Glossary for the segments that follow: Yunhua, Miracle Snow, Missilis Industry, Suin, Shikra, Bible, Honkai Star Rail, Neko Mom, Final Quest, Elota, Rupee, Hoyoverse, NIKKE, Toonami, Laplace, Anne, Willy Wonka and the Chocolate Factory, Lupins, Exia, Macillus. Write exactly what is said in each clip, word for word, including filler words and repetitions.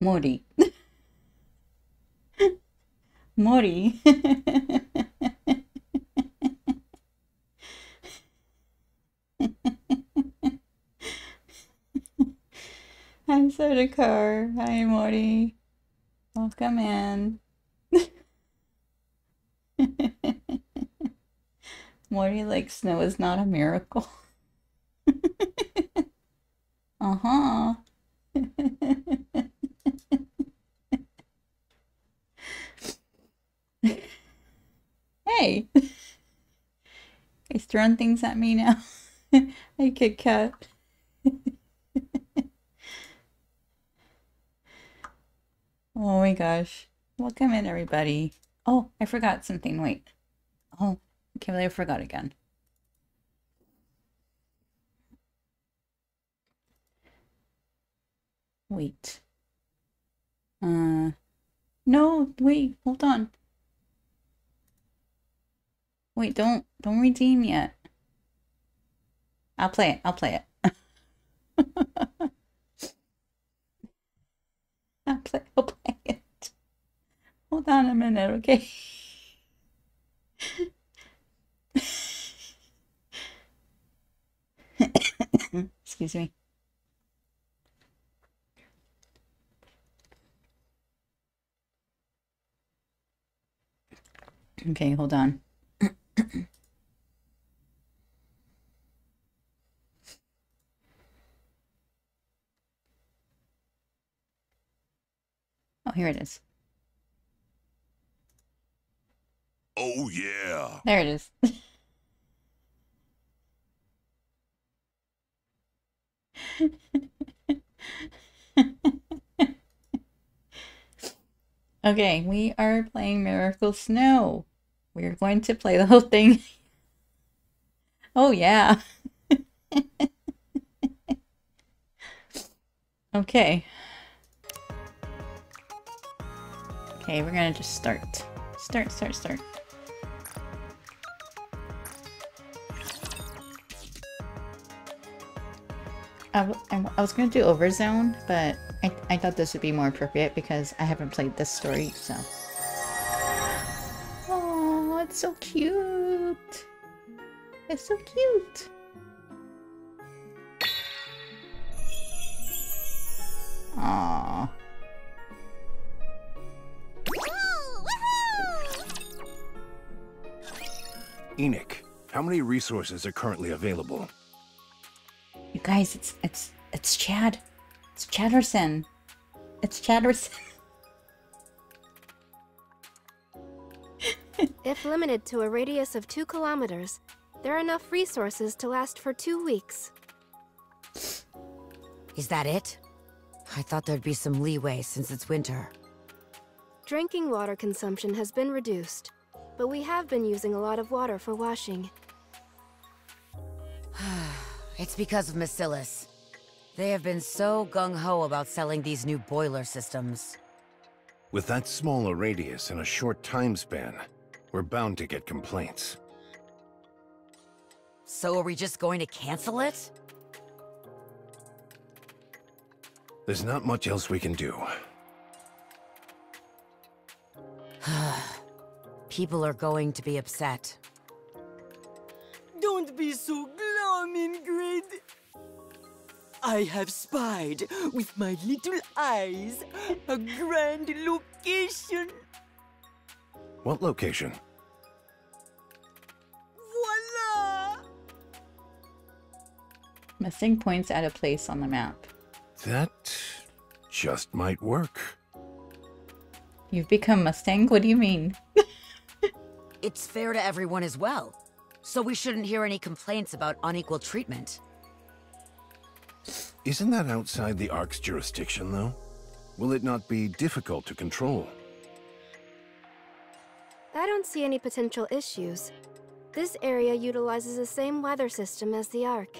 Mori. Mori. I'm Sodakar. Hi, Mori. Welcome in. Mori like snow is not a miracle. Uh-huh. Hey! He's throwing things at me now. I could cut. Oh my gosh. Welcome in, everybody. Oh, I forgot something. Wait. Oh, I can't believe I forgot again. Wait. Uh, no, wait, hold on. Wait, don't, don't redeem yet. I'll play it, I'll play it. I'll play, I'll play it. Hold on a minute, okay? Excuse me. Okay, hold on. Oh, here it is. Oh, yeah. There it is. Okay, we are playing Miracle Snow. We're going to play the whole thing. Oh, yeah. Okay. Okay, we're gonna just start. Start, start, start. I, w I was gonna do Overzone, but I, I thought this would be more appropriate because I haven't played this story, so. It's so cute. It's so cute. Aww. Enoch, how many resources are currently available? You guys, it's it's it's Chad. It's Chatterson. It's Chatterson. If limited to a radius of two kilometers, there are enough resources to last for two weeks. Is that it? I thought there'd be some leeway since it's winter. Drinking water consumption has been reduced, but we have been using a lot of water for washing. It's because of Macillus. They have been so gung-ho about selling these new boiler systems. With that small a radius and a short time span, we're bound to get complaints. So are we just going to cancel it? There's not much else we can do. People are going to be upset. Don't be so glum, Ingrid. I have spied, with my little eyes, a grand location. What location? Voila! Missing points at a place on the map. That just might work. You've become Mustang? What do you mean? It's fair to everyone as well, so we shouldn't hear any complaints about unequal treatment. Isn't that outside the Ark's jurisdiction, though? Will it not be difficult to control? I don't see any potential issues. This area utilizes the same weather system as the Ark.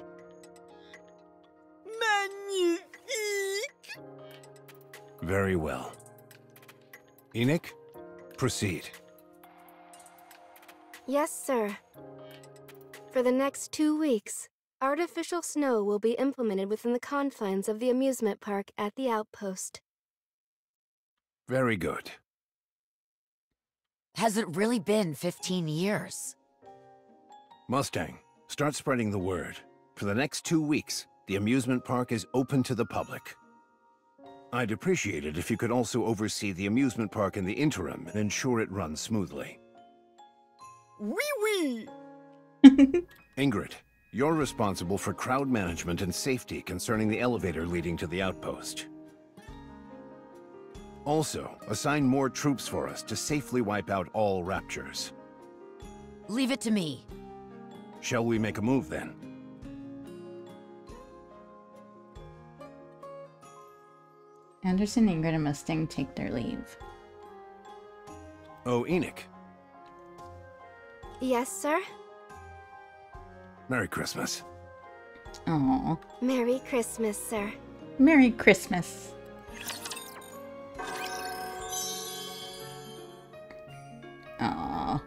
Magnifique! Very well. Enoch, proceed. Yes, sir. For the next two weeks, artificial snow will be implemented within the confines of the amusement park at the outpost. Very good. Has it really been fifteen years? Mustang, start spreading the word. For the next two weeks, the amusement park is open to the public. I'd appreciate it if you could also oversee the amusement park in the interim and ensure it runs smoothly. Wee wee! Ingrid, you're responsible for crowd management and safety concerning the elevator leading to the outpost. Also, assign more troops for us to safely wipe out all raptures. Leave it to me. Shall we make a move then? Anderson, Ingrid, and Mustang take their leave. Oh, Enoch. Yes, sir? Merry Christmas. Aww. Merry Christmas, sir. Merry Christmas. Aww.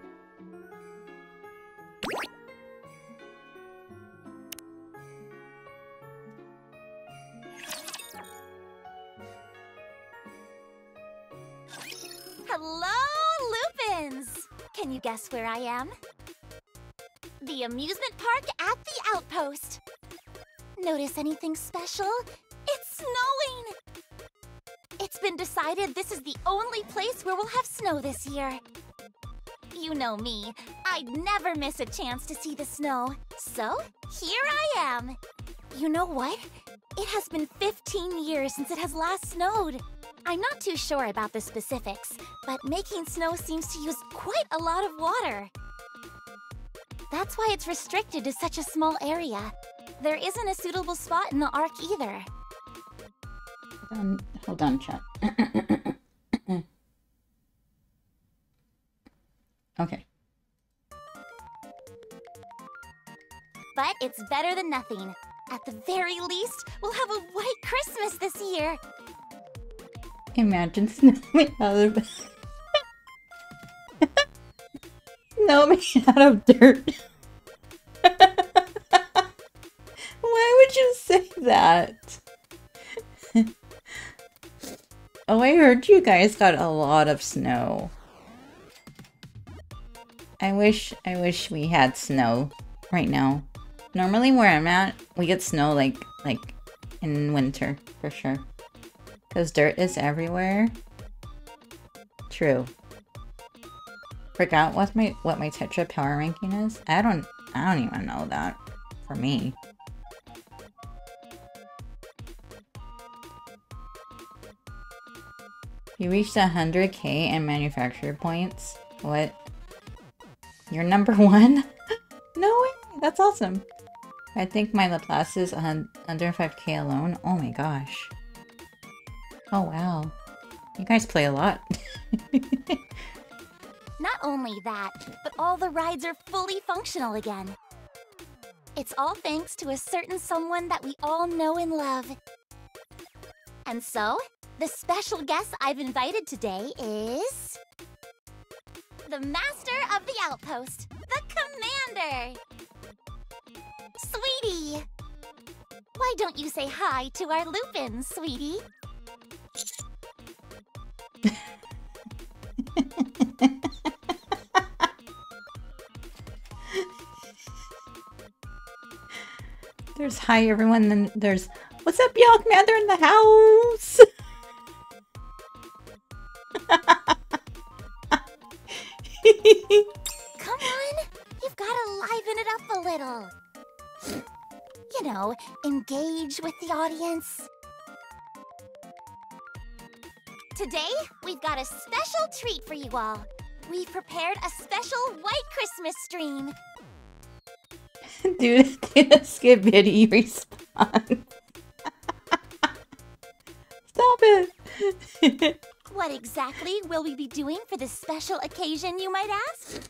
Can you guess where I am? The amusement park at the outpost. Notice anything special? It's snowing! It's been decided this is the only place where we'll have snow this year. You know me. I'd never miss a chance to see the snow. So, here I am. You know what? It has been fifteen years since it has last snowed. I'm not too sure about the specifics, but making snow seems to use quite a lot of water. That's why it's restricted to such a small area. There isn't a suitable spot in the Ark either. Um, hold on, chat. Okay. But it's better than nothing. At the very least, we'll have a white Christmas this year. Imagine snowing out of snow made out of dirt. Why would you say that? Oh, I heard you guys got a lot of snow. I wish I wish we had snow right now. Normally where I'm at, we get snow like like in winter for sure. Because dirt is everywhere. True. Forgot what my what my Tetra power ranking is. I don't I don't even know that for me. You reached one hundred K in manufacturer points. What? You're number one? No way! That's awesome. I think my Laplace is one hundred five K alone. Oh my gosh. Oh wow, you guys play a lot. Not only that, but all the rides are fully functional again. It's all thanks to a certain someone that we all know and love. And so, the special guest I've invited today is... the master of the outpost, the commander! Sweetie! Why don't you say hi to our Lupin, sweetie? There's hi everyone, then there's what's up y'all, commander in the house. Come on, you've got to liven it up a little, you know, engage with the audience. Today, we've got a special treat for you all. We've prepared a special White Christmas stream. Dude, did a Skibidi response. Stop it! What exactly will we be doing for this special occasion, you might ask?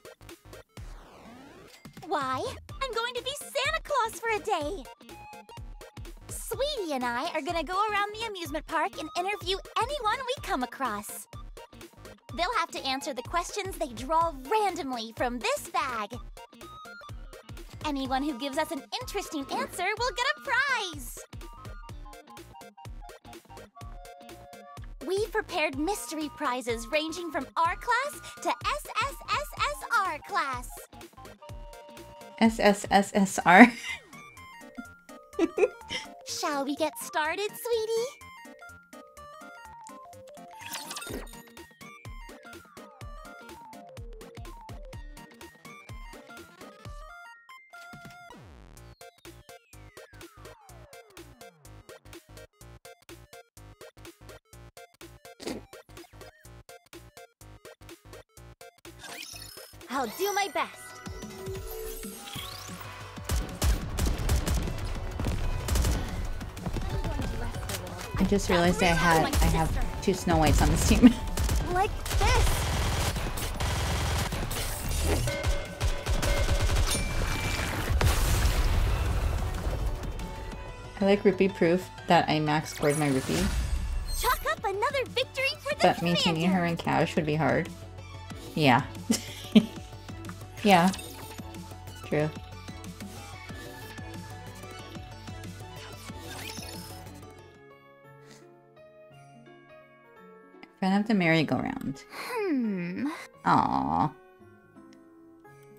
Why, I'm going to be Santa Claus for a day. Sweetie and I are gonna go around the amusement park and interview anyone we come across. They'll have to answer the questions they draw randomly from this bag. Anyone who gives us an interesting answer will get a prize. We've prepared mystery prizes ranging from R class to S S S S R class. S S S S R. Shall we get started, sweetie? I'll do my best. I just realized I had I have two Snow Whites on this team. Like this. I like Rupee proof that I max scored my Rupee. Chalk up another victory for the But commander. Maintaining her in cash would be hard. Yeah. Yeah. True. Front of the merry-go-round. Hmm. Aww.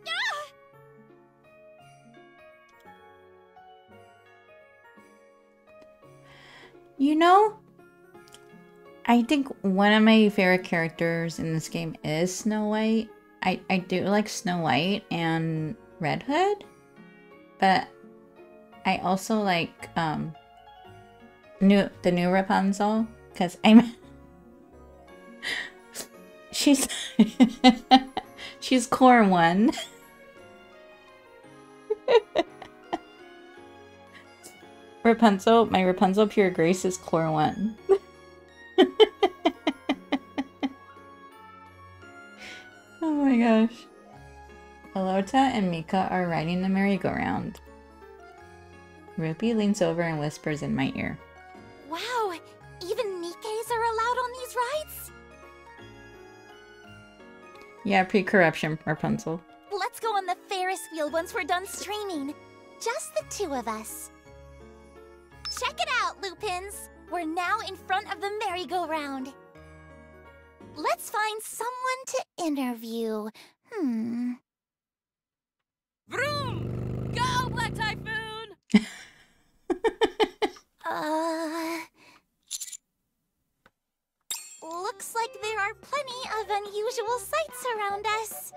Yeah. You know, I think one of my favorite characters in this game is Snow White. I, I do like Snow White and Red Hood, but I also like um, new the new Rapunzel because I'm she's she's core one. Rapunzel, my Rapunzel Pure Grace is core one. Oh my gosh. Elota and Mika are riding the merry-go-round. Rupee leans over and whispers in my ear. Wow! Even Nikkes are allowed on these rides? Yeah, pre-corruption, Rapunzel. Let's go on the Ferris wheel once we're done streaming. Just the two of us. Check it out, Lupins! We're now in front of the merry-go-round. Let's find someone to interview. Hmm. Vroom! Go, Black Typhoon! uh... Looks like there are plenty of unusual sights around us.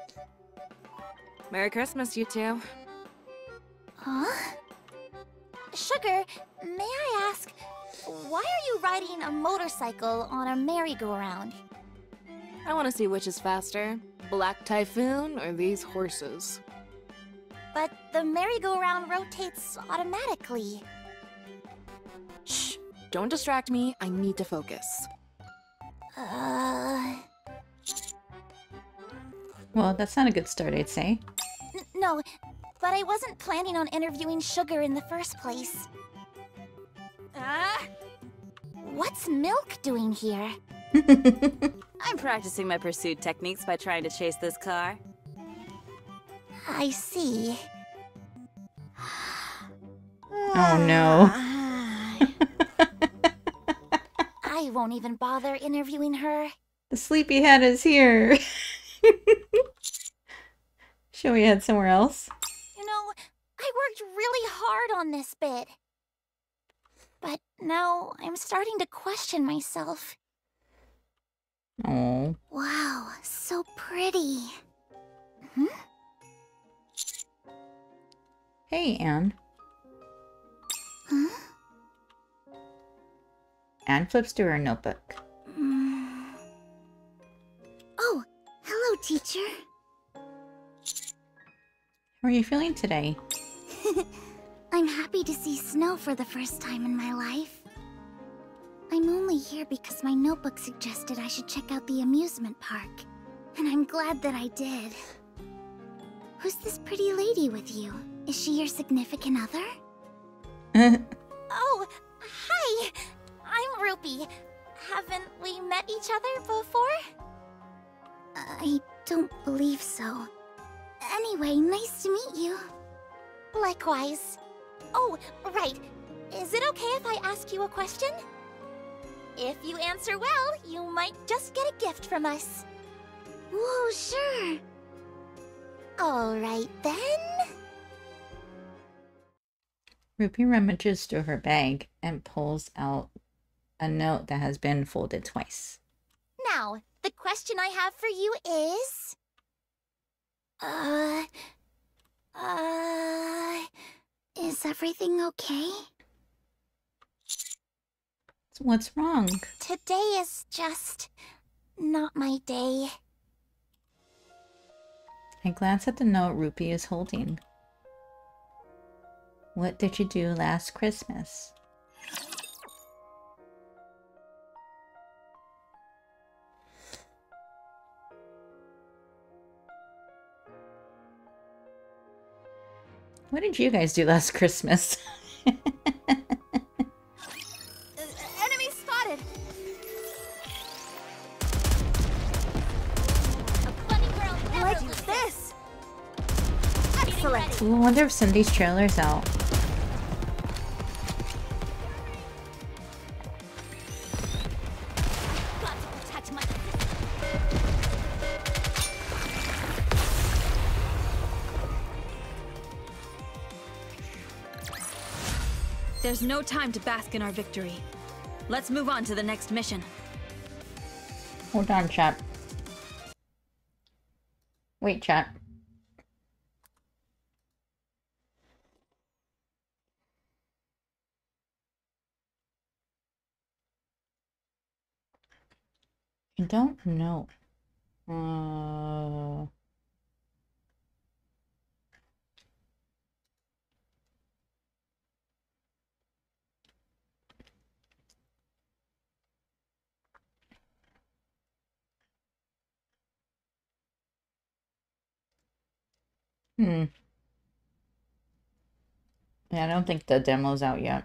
Merry Christmas, you two. Huh? Sugar, may I ask, why are you riding a motorcycle on a merry-go-round? I want to see which is faster, Black Typhoon or these horses. But the merry-go-round rotates automatically. Shh, don't distract me. I need to focus. Uh... Well, that's not a good start, I'd say. N no, but I wasn't planning on interviewing Sugar in the first place. Ah! What's Milk doing here? I'm practicing my pursuit techniques by trying to chase this car. I see. Oh no. I won't even bother interviewing her. The sleepyhead is here. Shall we head somewhere else? You know, I worked really hard on this bit. But now I'm starting to question myself. Oh. Wow, so pretty. Hmm? Hey, Anne. Huh? Anne flips through her notebook. Mm. Oh, hello, teacher. How are you feeling today? I'm happy to see snow for the first time in my life. I'm only here because my notebook suggested I should check out the amusement park. And I'm glad that I did. Who's this pretty lady with you? Is she your significant other? Oh, hi! I'm Rupee. Haven't we met each other before? I don't believe so. Anyway, nice to meet you. Likewise. Oh, right. Is it okay if I ask you a question? If you answer well, you might just get a gift from us. Whoa, sure. All right, then. Rupee rummages through her bag and pulls out a note that has been folded twice. Now, the question I have for you is... Uh... Uh... Is everything okay? What's wrong? Today is just... not my day. I glance at the note Rupee is holding. What did you do last Christmas? What did you guys do last Christmas? Enemy spotted! What is this? Excellent! Ooh, I wonder if Cindy's trailer's out. There's no time to bask in our victory. Let's move on to the next mission. Hold on, chat. Wait, chat. I don't know. Uh... Hmm. Yeah, I don't think the demo's out yet.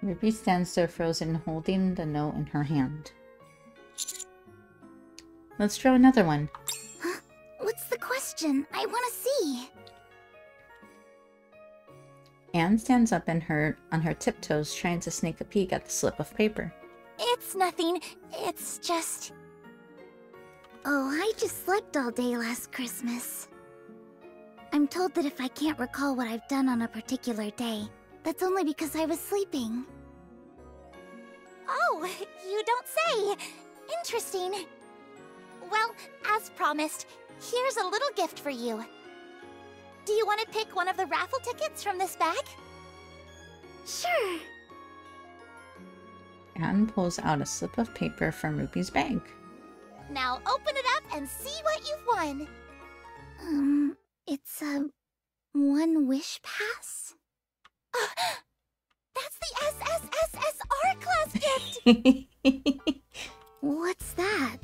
Ruby stands there frozen, holding the note in her hand. Let's draw another one. Huh? What's the question? I want to see. Anne stands up in her, on her tiptoes, trying to sneak a peek at the slip of paper. It's nothing. It's just... Oh, I just slept all day last Christmas. I'm told that if I can't recall what I've done on a particular day, that's only because I was sleeping. Oh, you don't say. Interesting. Well, as promised, here's a little gift for you. Do you want to pick one of the raffle tickets from this bag? Sure. Anne pulls out a slip of paper from Rupee's bag. Now open it up and see what you've won. Um, it's a one wish pass? Uh, that's the S S S S R class gift! What's that?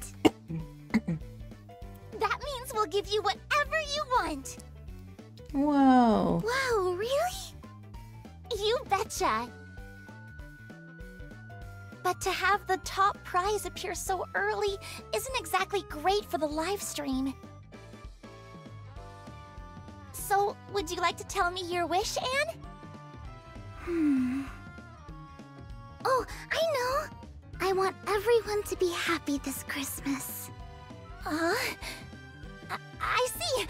That means we'll give you whatever you want. Whoa. Whoa, really? You betcha. But to have the top prize appear so early isn't exactly great for the live stream. So, would you like to tell me your wish, Anne? Hmm. Oh, I know. I want everyone to be happy this Christmas. Huh? I, I see.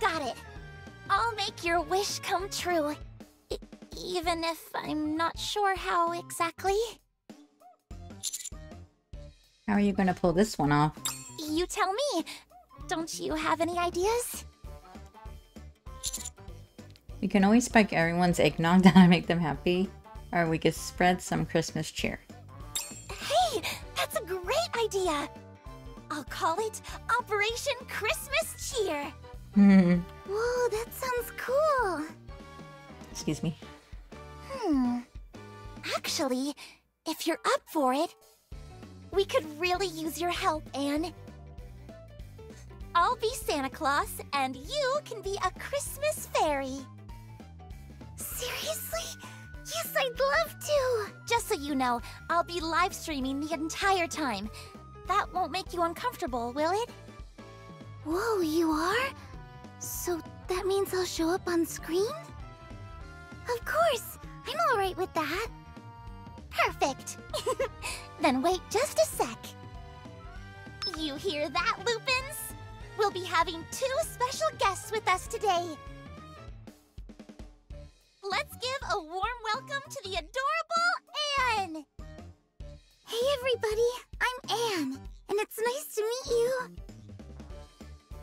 Got it. I'll make your wish come true, e even if I'm not sure how exactly. How are you gonna pull this one off? You tell me. Don't you have any ideas? We can always spike everyone's eggnog down and make them happy, or we could spread some Christmas cheer. Hey, that's a great idea. I'll call it Operation Christmas Cheer. Hmm. Whoa, that sounds cool! Excuse me. Hmm... Actually, if you're up for it, we could really use your help, Anne. I'll be Santa Claus, and you can be a Christmas fairy. Seriously? Yes, I'd love to! Just so you know, I'll be live streaming the entire time. That won't make you uncomfortable, will it? Whoa, you are? So that means I'll show up on screen? Of course! I'm alright with that. Perfect! Then wait just a sec. You hear that, Lupins? We'll be having two special guests with us today. Let's give a warm welcome to the adorable Anne! Hey everybody, I'm Anne, and it's nice to meet you!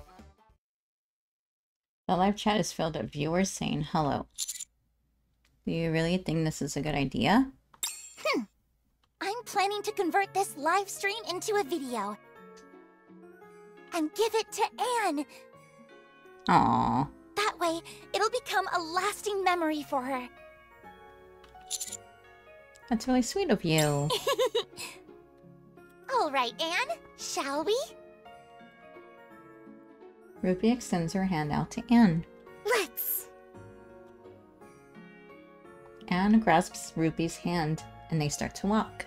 The live chat is filled with viewers saying hello. Do you really think this is a good idea? Hmm. I'm planning to convert this live stream into a video. And give it to Anne! Aww. That way, it'll become a lasting memory for her. That's really sweet of you. Alright, Anne, shall we? Rupee extends her hand out to Anne. Let's! Anne grasps Rupee's hand, and they start to walk.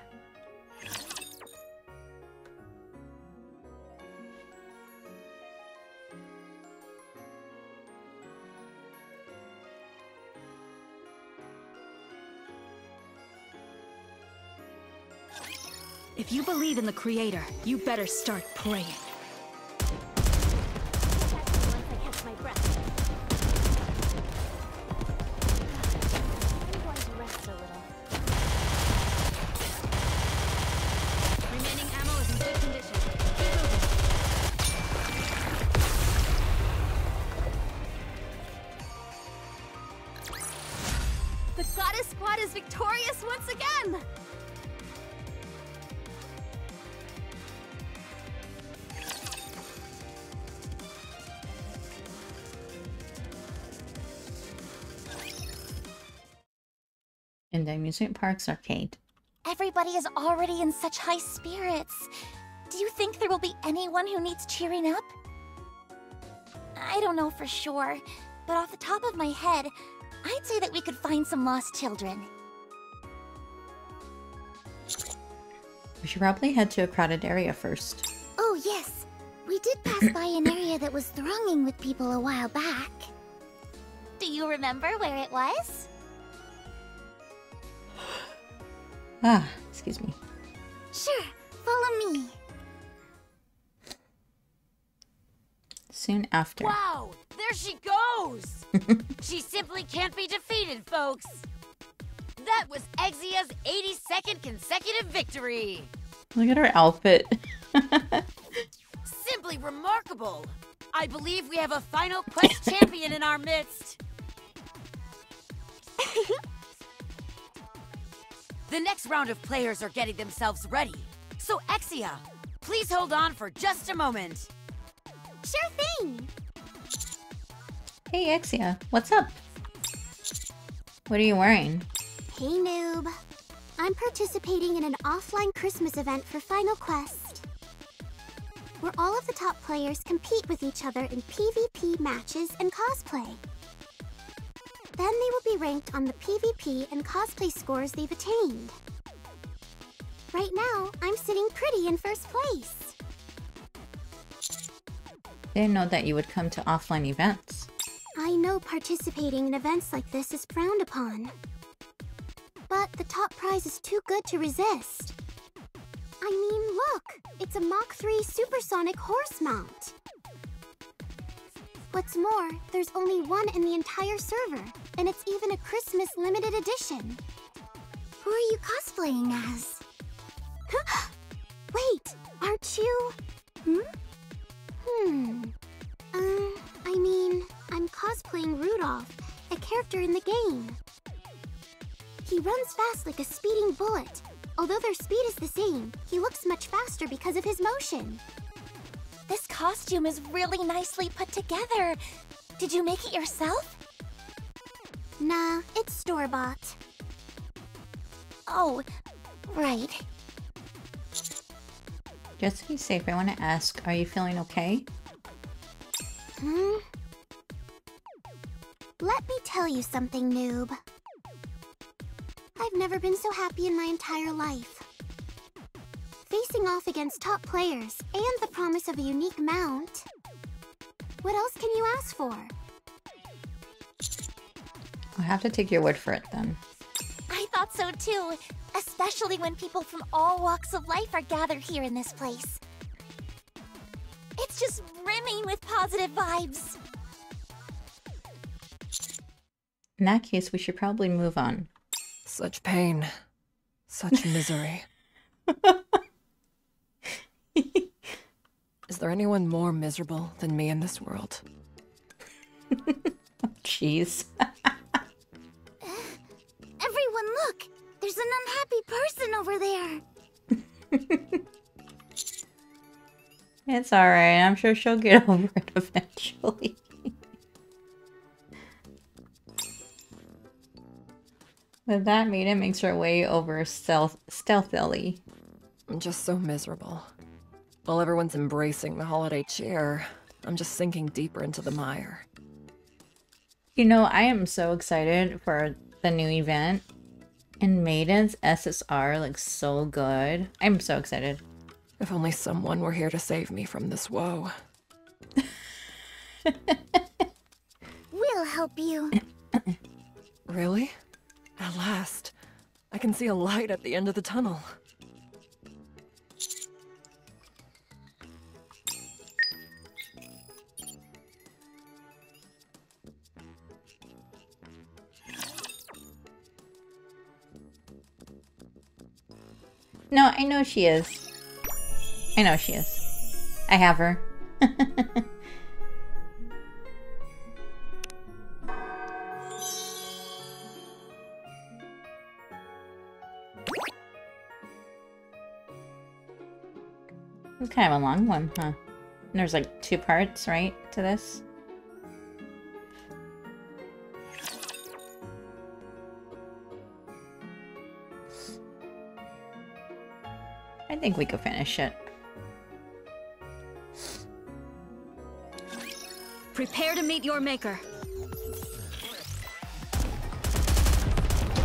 If you believe in the Creator, you better start praying. The amusement park's arcade. Everybody is already in such high spirits. Do you think there will be anyone who needs cheering up? I don't know for sure, but off the top of my head, I'd say that we could find some lost children. We should probably head to a crowded area first. Oh yes, we did pass by an area that was thronging with people a while back. Do you remember where it was? Ah, excuse me. Sure, follow me. Soon after. Wow, there she goes! She simply can't be defeated, folks. That was Exia's eighty-second consecutive victory. Look at her outfit. Simply remarkable. I believe we have a Final Quest champion in our midst. The next round of players are getting themselves ready. So, Exia, please hold on for just a moment. Sure thing. Hey, Exia, what's up? What are you wearing? Hey, noob. I'm participating in an offline Christmas event for Final Quest, where all of the top players compete with each other in PvP matches and cosplay. Then they will be ranked on the PvP and cosplay scores they've attained. Right now, I'm sitting pretty in first place. They didn't know that you would come to offline events. I know participating in events like this is frowned upon. But the top prize is too good to resist. I mean, look! It's a Mach three supersonic horse mount. What's more, there's only one in the entire server, and it's even a Christmas limited edition. Who are you cosplaying as? Wait, aren't you... Hmm? Hmm... Um, I mean, I'm cosplaying Rudolph, a character in the game. He runs fast like a speeding bullet. Although their speed is the same, he looks much faster because of his motion. This costume is really nicely put together. Did you make it yourself? Nah, it's store-bought. Oh, right. Just to be safe, I want to ask, are you feeling okay? Hmm? Let me tell you something, noob. I've never been so happy in my entire life. facing off against top players, and the promise of a unique mount. What else can you ask for? I'll have to take your word for it, then. I thought so, too. Especially when people from all walks of life are gathered here in this place. It's just brimming with positive vibes. In that case, we should probably move on. Such pain. Such misery. Is there anyone more miserable than me in this world? Jeez. Everyone, look! There's an unhappy person over there! It's alright. I'm sure she'll get over it eventually. With that, Mina makes her way over stealth stealthily. I'm just so miserable. While everyone's embracing the holiday cheer, I'm just sinking deeper into the mire. You know, I am so excited for the new event. And Maiden's S S R looks so good. I'm so excited. If only someone were here to save me from this woe. We'll help you. Really? At last, I can see a light at the end of the tunnel. No, I know she is. I know she is. I have her. It's kind of a long one, huh? And there's like two parts, right, to this? I think we could finish it. Prepare to meet your maker.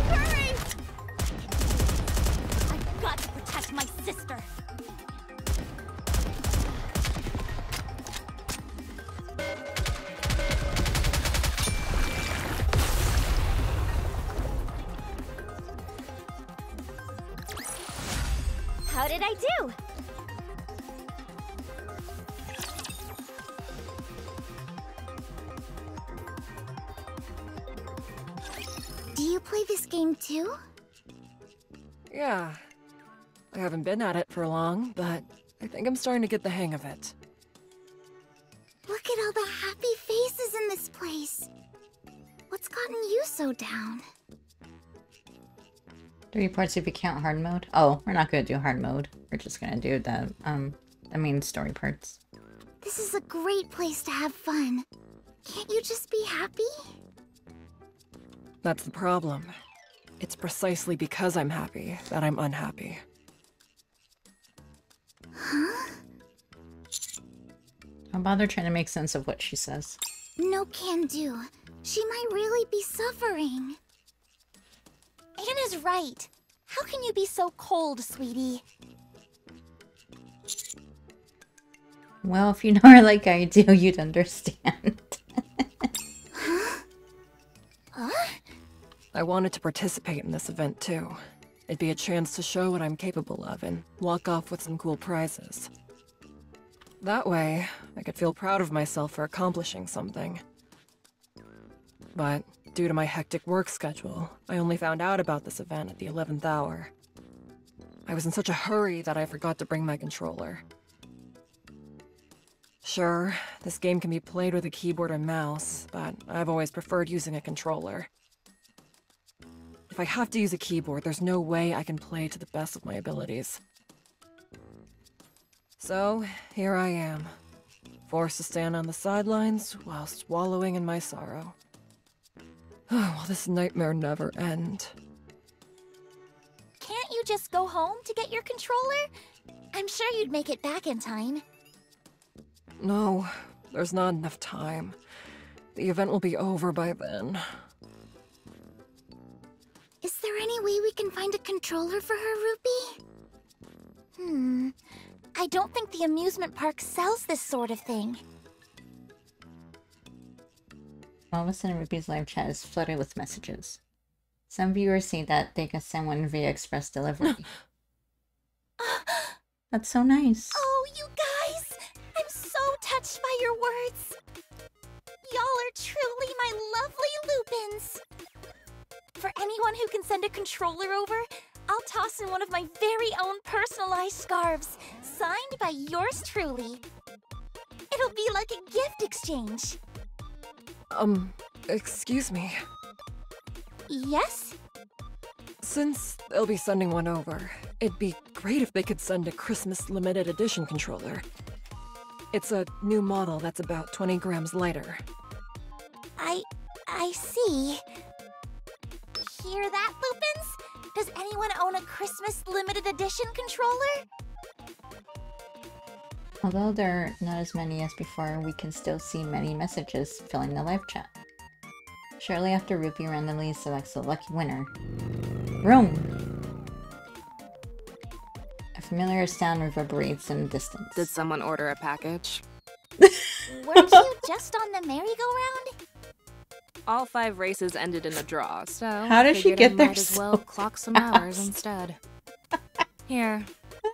Hurry! I've got to protect my sister. How did I do? Do you play this game too? Yeah. I haven't been at it for long, but I think I'm starting to get the hang of it. Look at all the happy faces in this place. What's gotten you so down? Three parts if you count hard mode. Oh, we're not gonna do hard mode. We're just gonna do the, um, the main story parts. This is a great place to have fun. Can't you just be happy? That's the problem. It's precisely because I'm happy that I'm unhappy. Huh? Don't bother trying to make sense of what she says. No can do. She might really be suffering. Anna's right. How can you be so cold, sweetie? Well, if you know her like I do, you'd understand. Huh? Huh? I wanted to participate in this event, too. It'd be a chance to show what I'm capable of and walk off with some cool prizes. That way, I could feel proud of myself for accomplishing something. But due to my hectic work schedule, I only found out about this event at the eleventh hour. I was in such a hurry that I forgot to bring my controller. Sure, this game can be played with a keyboard and mouse, but I've always preferred using a controller. If I have to use a keyboard, there's no way I can play to the best of my abilities. So, here I am, forced to stand on the sidelines whilst wallowing in my sorrow. Oh, will this nightmare never end? Can't you just go home to get your controller? I'm sure you'd make it back in time. No, there's not enough time. The event will be over by then. Is there any way we can find a controller for her, Rupee? Hmm. I don't think the amusement park sells this sort of thing. All of a sudden, Rupee's live chat is flooded with messages. Some viewers say that they can send one via express delivery. That's so nice. Oh, you guys! I'm so touched by your words! Y'all are truly my lovely Lupins! For anyone who can send a controller over, I'll toss in one of my very own personalized scarves, signed by yours truly. It'll be like a gift exchange. Um, excuse me. Yes? Since they'll be sending one over, it'd be great if they could send a Christmas limited edition controller. It's a new model that's about twenty grams lighter. I... I see. Hear that, Lupins? Does anyone own a Christmas limited edition controller? Although there are not as many as before, we can still see many messages filling the live chat. Shortly after, Rupee randomly selects a lucky winner. Room! A familiar sound reverberates in the distance. Did someone order a package? Weren't you just on the merry-go-round? All five races ended in a draw, so... How did she get there so well clock some hours instead. Here,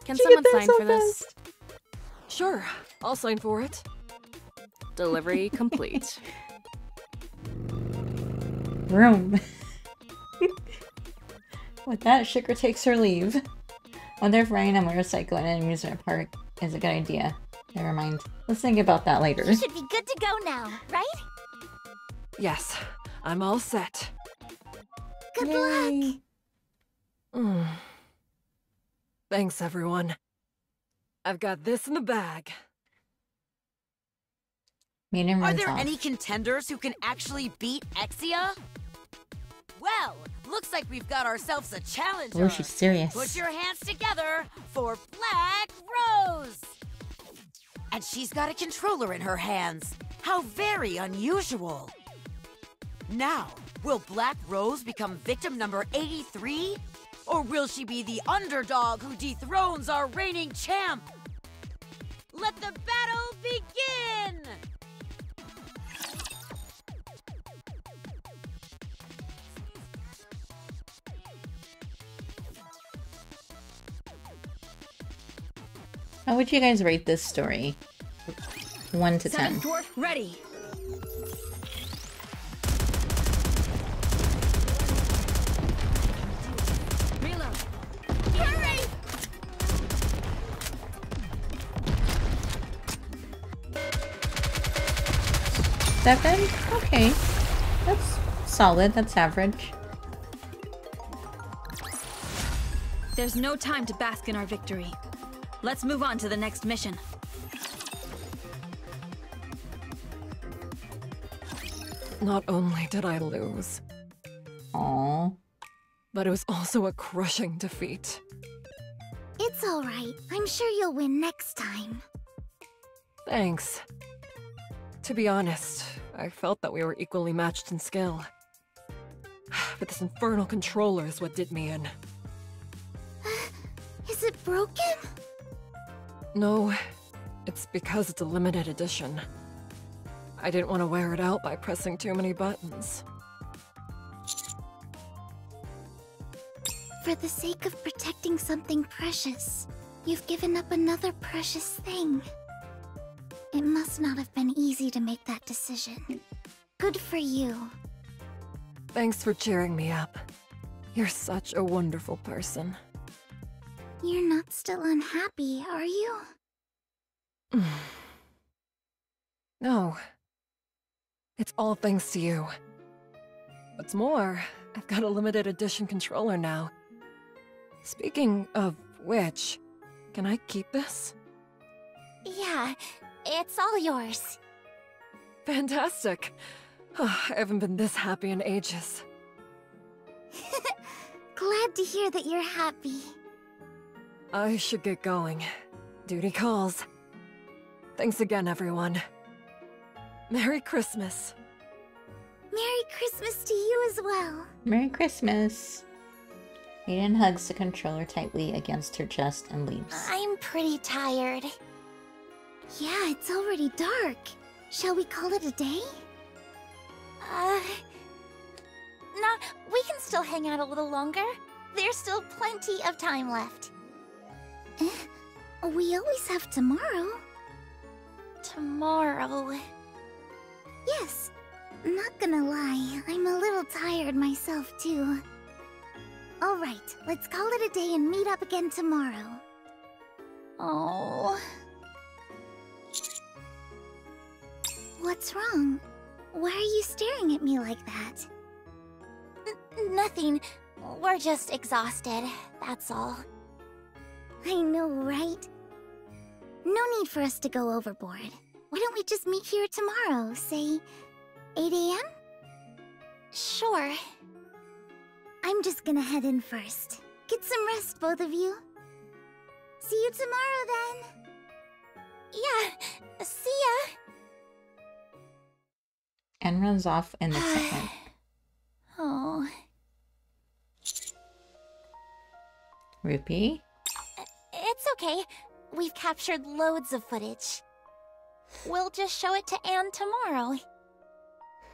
can someone sign for this? Sure, I'll sign for it. Delivery complete. Room. With that, Shikra takes her leave. Wonder if riding a motorcycle in an amusement park is a good idea. Never mind. Let's think about that later. You should be good to go now, right? Yes, I'm all set. Good Yay. luck! Mm. Thanks, everyone. I've got this in the bag. Medium Are there off. any contenders who can actually beat Exia? Well, looks like we've got ourselves a challenger. Oh, she's serious. Put your hands together for Black Rose. And she's got a controller in her hands. How very unusual. Now, will Black Rose become victim number eighty-three? Or will she be the underdog who dethrones our reigning champ? Let the battle begin! How would you guys rate this story? One to ten. Seventh dwarf ready! Seven? Okay. That's solid. That's average. There's no time to bask in our victory. Let's move on to the next mission. Not only did I lose, aww, but it was also a crushing defeat. It's alright. I'm sure you'll win next time. Thanks. To be honest, I felt that we were equally matched in skill. But this infernal controller is what did me in. Is it broken? No, it's because it's a limited edition. I didn't want to wear it out by pressing too many buttons. For the sake of protecting something precious, you've given up another precious thing. It must not have been easy to make that decision. Good for you. Thanks for cheering me up. You're such a wonderful person. You're not still unhappy, are you? No. It's all thanks to you. What's more, I've got a limited edition controller now. Speaking of which, can I keep this? Yeah. It's all yours. Fantastic. Oh, I haven't been this happy in ages. Glad to hear that you're happy. I should get going. Duty calls. Thanks again, everyone. Merry Christmas. Merry Christmas to you as well. Merry Christmas. Aiden hugs the controller tightly against her chest and leaves. I'm pretty tired. Yeah, it's already dark. Shall we call it a day? Uh... Nah, we can still hang out a little longer. There's still plenty of time left. Eh, we always have tomorrow. Tomorrow... Yes. Not gonna lie, I'm a little tired myself, too. Alright, let's call it a day and meet up again tomorrow. Oh... What's wrong? Why are you staring at me like that? N- nothing. We're just exhausted, that's all. I know, right? No need for us to go overboard. Why don't we just meet here tomorrow, say... eight A M? Sure. I'm just gonna head in first. Get some rest, both of you. See you tomorrow, then! Yeah, see ya! And runs off in the second. Oh. Rupee? It's okay. We've captured loads of footage. We'll just show it to Anne tomorrow.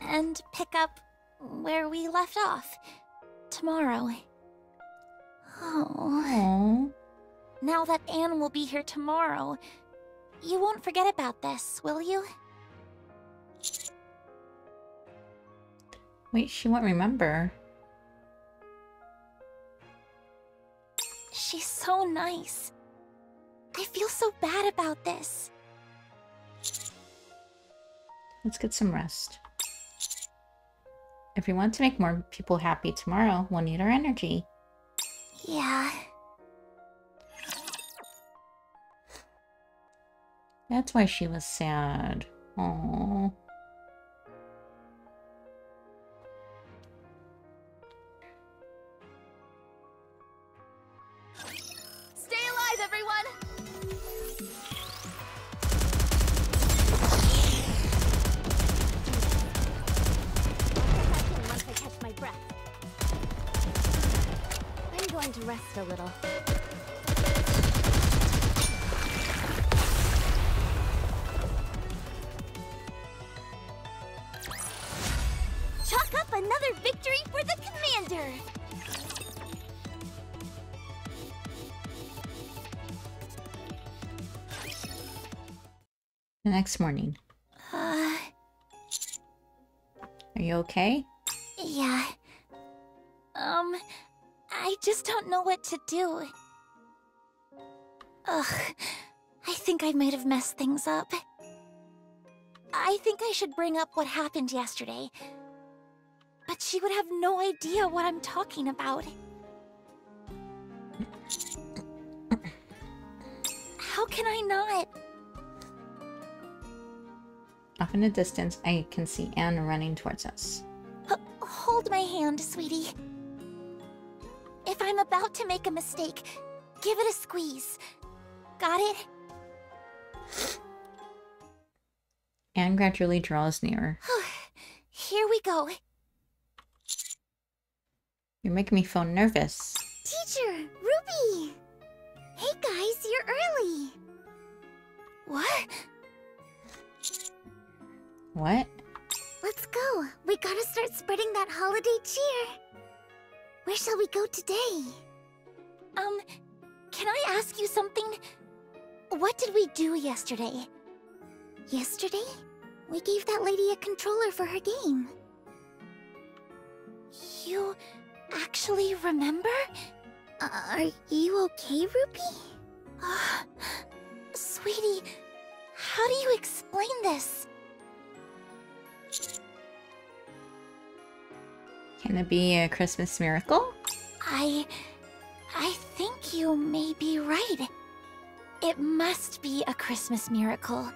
And pick up where we left off. Tomorrow. Oh. Aww. Now that Anne will be here tomorrow, you won't forget about this, will you? Wait, she won't remember. She's so nice. I feel so bad about this. Let's get some rest. If we want to make more people happy tomorrow, we'll need our energy. Yeah. That's why she was sad. Aww. Rest a little. Chalk up another victory for the commander. The next morning. Uh, Are you okay? Yeah. Um. I just don't know what to do. Ugh, I think I might have messed things up. I think I should bring up what happened yesterday. But she would have no idea what I'm talking about. How can I not? Off in the distance, I can see Anne running towards us. H- hold my hand, sweetie. If I'm about to make a mistake, give it a squeeze. Got it? Anne gradually draws nearer. Here we go. You're making me feel nervous. Teacher, Rupee! Hey guys, you're early. What? What? Let's go. We gotta start spreading that holiday cheer. Where shall we go today? Um, can I ask you something? What did we do yesterday? Yesterday? We gave that lady a controller for her game. You actually remember? Uh, are you okay, Rupee? Uh, sweetie, how do you explain this? Can it be a Christmas miracle? I... I think you may be right. It must be a Christmas miracle.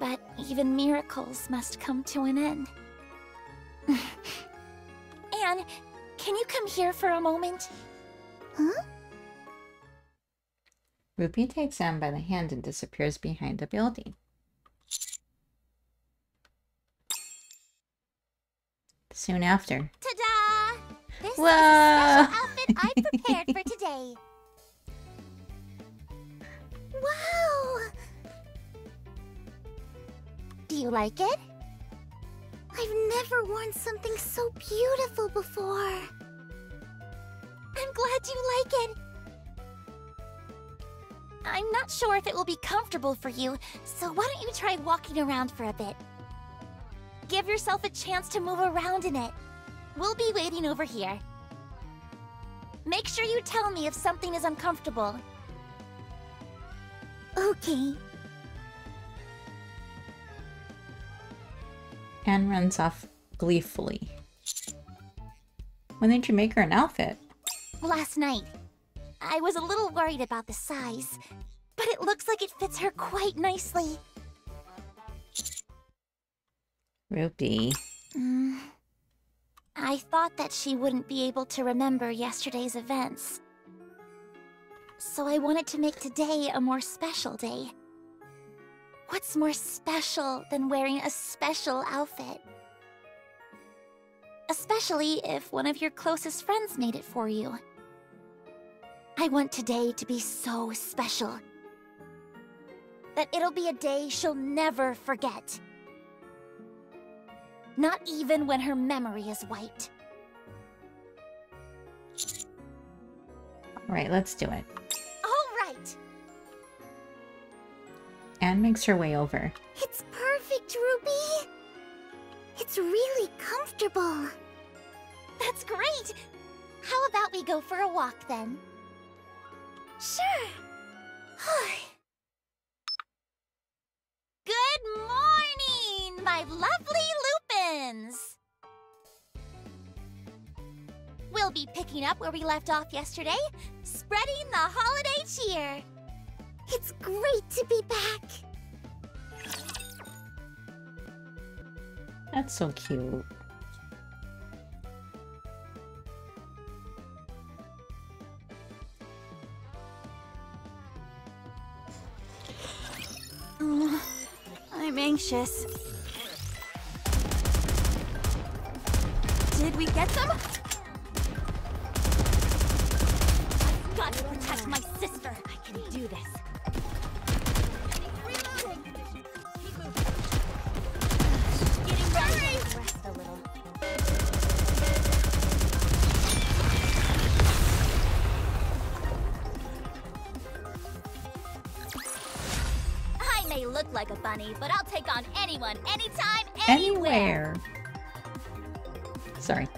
But even miracles must come to an end. Anne, can you come here for a moment? Huh? Rupee takes Anne by the hand and disappears behind a building. Soon after. Ta-da! This Whoa! Is a special I've prepared for today. Wow! Do you like it? I've never worn something so beautiful before. I'm glad you like it. I'm not sure if it will be comfortable for you, so why don't you try walking around for a bit? Give yourself a chance to move around in it. We'll be waiting over here. Make sure you tell me if something is uncomfortable. Okay. Anne runs off gleefully. When did you make her an outfit? Last night. I was a little worried about the size, but it looks like it fits her quite nicely. Rupee. Mm. I thought that she wouldn't be able to remember yesterday's events. So I wanted to make today a more special day. What's more special than wearing a special outfit? Especially if one of your closest friends made it for you. I want today to be so special that it'll be a day she'll never forget. Not even when her memory is wiped. All right, let's do it. All right. Anne makes her way over. It's perfect, Rupee. It's really comfortable. That's great. How about we go for a walk then? Sure. Good morning, my lovely Lupins! We'll be picking up where we left off yesterday, spreading the holiday cheer. It's great to be back. That's so cute. I'm anxious. Did we get them? I've got to protect my sister. I can do this. Getting ready. Rest a little. Look like a bunny, but I'll take on anyone, anytime, anywhere. anywhere. Sorry.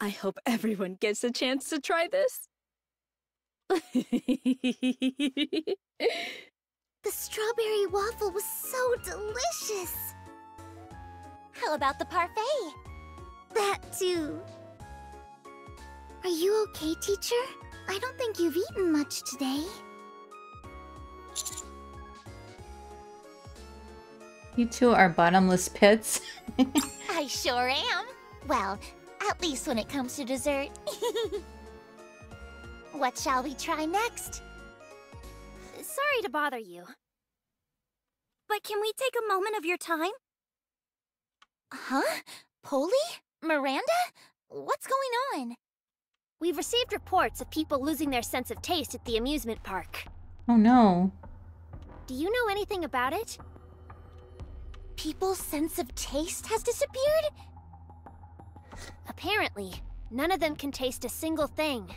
I hope everyone gets a chance to try this. The strawberry waffle was so delicious. How about the parfait? That too. Are you okay, teacher? I don't think you've eaten much today. You two are bottomless pits. I sure am. Well, at least when it comes to dessert. What shall we try next? Sorry to bother you. But can we take a moment of your time? Huh? Polly? Miranda? What's going on? We've received reports of people losing their sense of taste at the amusement park. Oh no. Do you know anything about it? People's sense of taste has disappeared? Apparently, none of them can taste a single thing.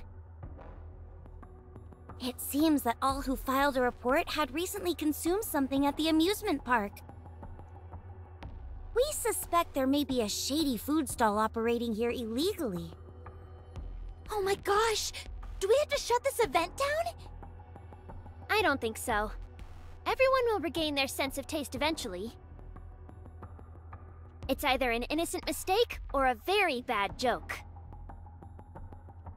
It seems that all who filed a report had recently consumed something at the amusement park. We suspect there may be a shady food stall operating here illegally. Oh my gosh! Do we have to shut this event down? I don't think so. Everyone will regain their sense of taste eventually. It's either an innocent mistake or a very bad joke.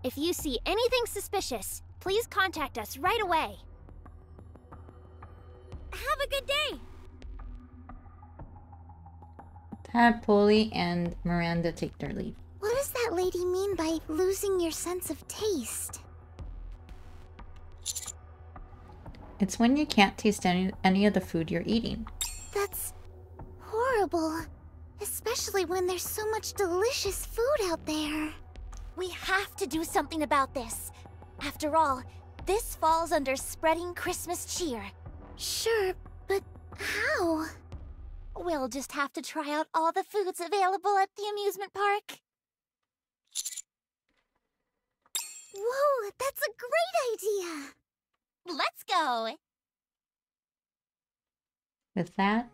If you see anything suspicious, please contact us right away. Have a good day! Tad, Polly, and Miranda take their leave. What does that lady mean by losing your sense of taste? It's when you can't taste any, any of the food you're eating. That's horrible. Especially when there's so much delicious food out there. We have to do something about this. After all, this falls under spreading Christmas cheer. Sure, but how? We'll just have to try out all the foods available at the amusement park. Whoa, that's a great idea! Let's go! With that,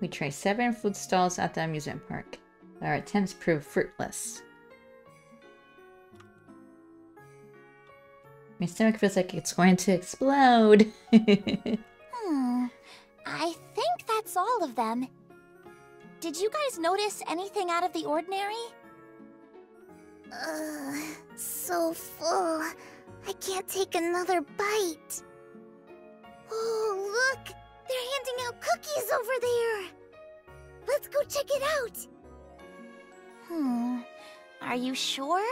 we try seven food stalls at the amusement park. Our attempts prove fruitless. My stomach feels like it's going to explode. hmm. I think that's all of them. Did you guys notice anything out of the ordinary? Ugh, so full. I can't take another bite. Oh, look! They're handing out cookies over there! Let's go check it out! Hmm. Are you sure?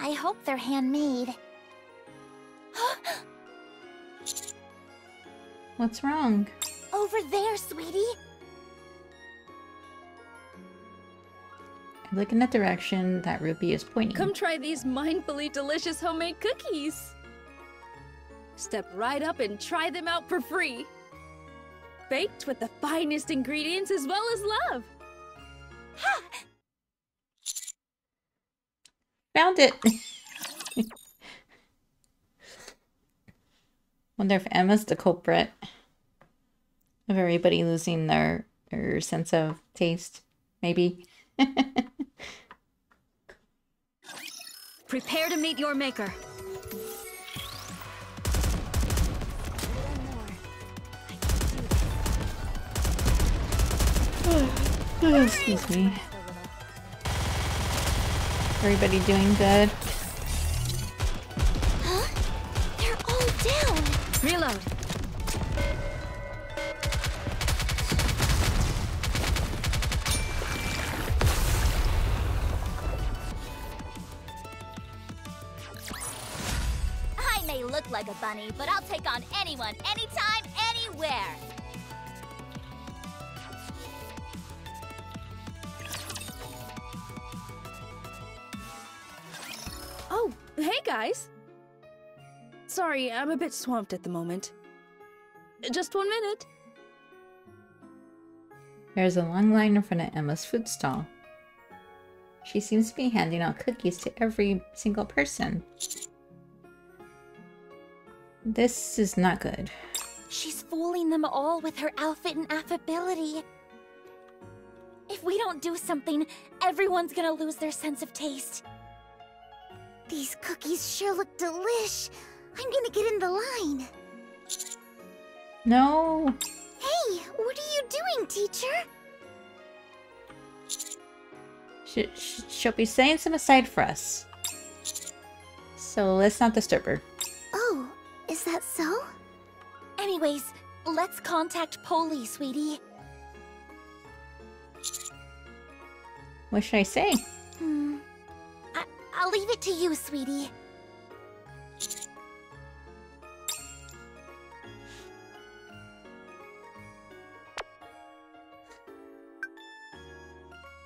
I hope they're handmade. What's wrong? Over there, sweetie! I look in the direction that Rupee is pointing. Come try these mindfully delicious homemade cookies! Step right up and try them out for free! Baked with the finest ingredients as well as love! Ha! Found it! Wonder if Emma's the culprit of everybody losing their, their sense of taste, maybe. Prepare to meet your maker. Oh, excuse me. Everybody doing good? Huh? They're all down. Reload. I may look like a bunny, but I'll take on anyone, anytime, anywhere. Oh, hey guys! Sorry, I'm a bit swamped at the moment. Just one minute. There's a long line in front of Emma's food stall. She seems to be handing out cookies to every single person. This is not good. She's fooling them all with her outfit and affability. If we don't do something, everyone's gonna lose their sense of taste. These cookies sure look delish. I'm gonna get in the line. No. Hey, what are you doing, teacher? She, she, she'll be setting some aside for us. So let's not disturb her. Oh, is that so? Anyways, let's contact Polly, sweetie. What should I say? Hmm. I'll leave it to you, sweetie.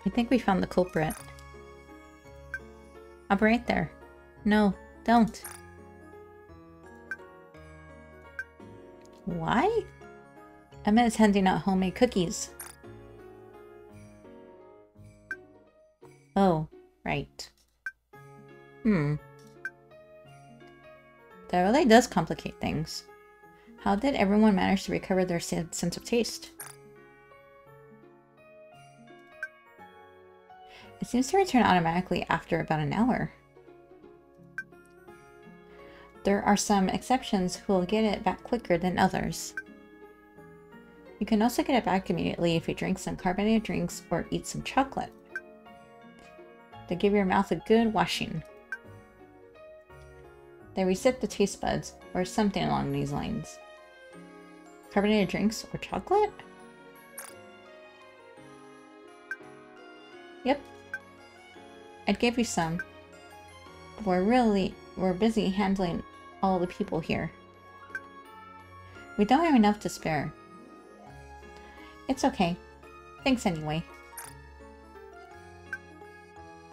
I think we found the culprit. I'll be right there. No, don't. Why? Emma is handing out homemade cookies. Oh, right. Hmm. That really does complicate things. How did everyone manage to recover their sense of taste? It seems to return automatically after about an hour. There are some exceptions who will get it back quicker than others. You can also get it back immediately if you drink some carbonated drinks or eat some chocolate. They give your mouth a good washing. They reset the taste buds or something along these lines. Carbonated drinks or chocolate? Yep. I'd give you some. We're really, we're busy handling all the people here. We don't have enough to spare. It's okay. Thanks anyway.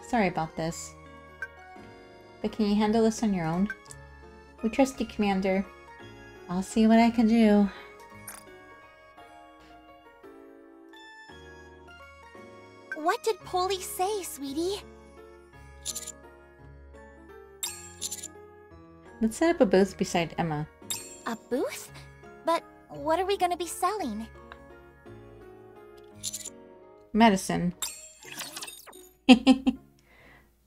Sorry about this. But can you handle this on your own? We trust you, Commander. I'll see what I can do. What did Polly say, sweetie? Let's set up a booth beside Emma. A booth? But what are we going to be selling? Medicine.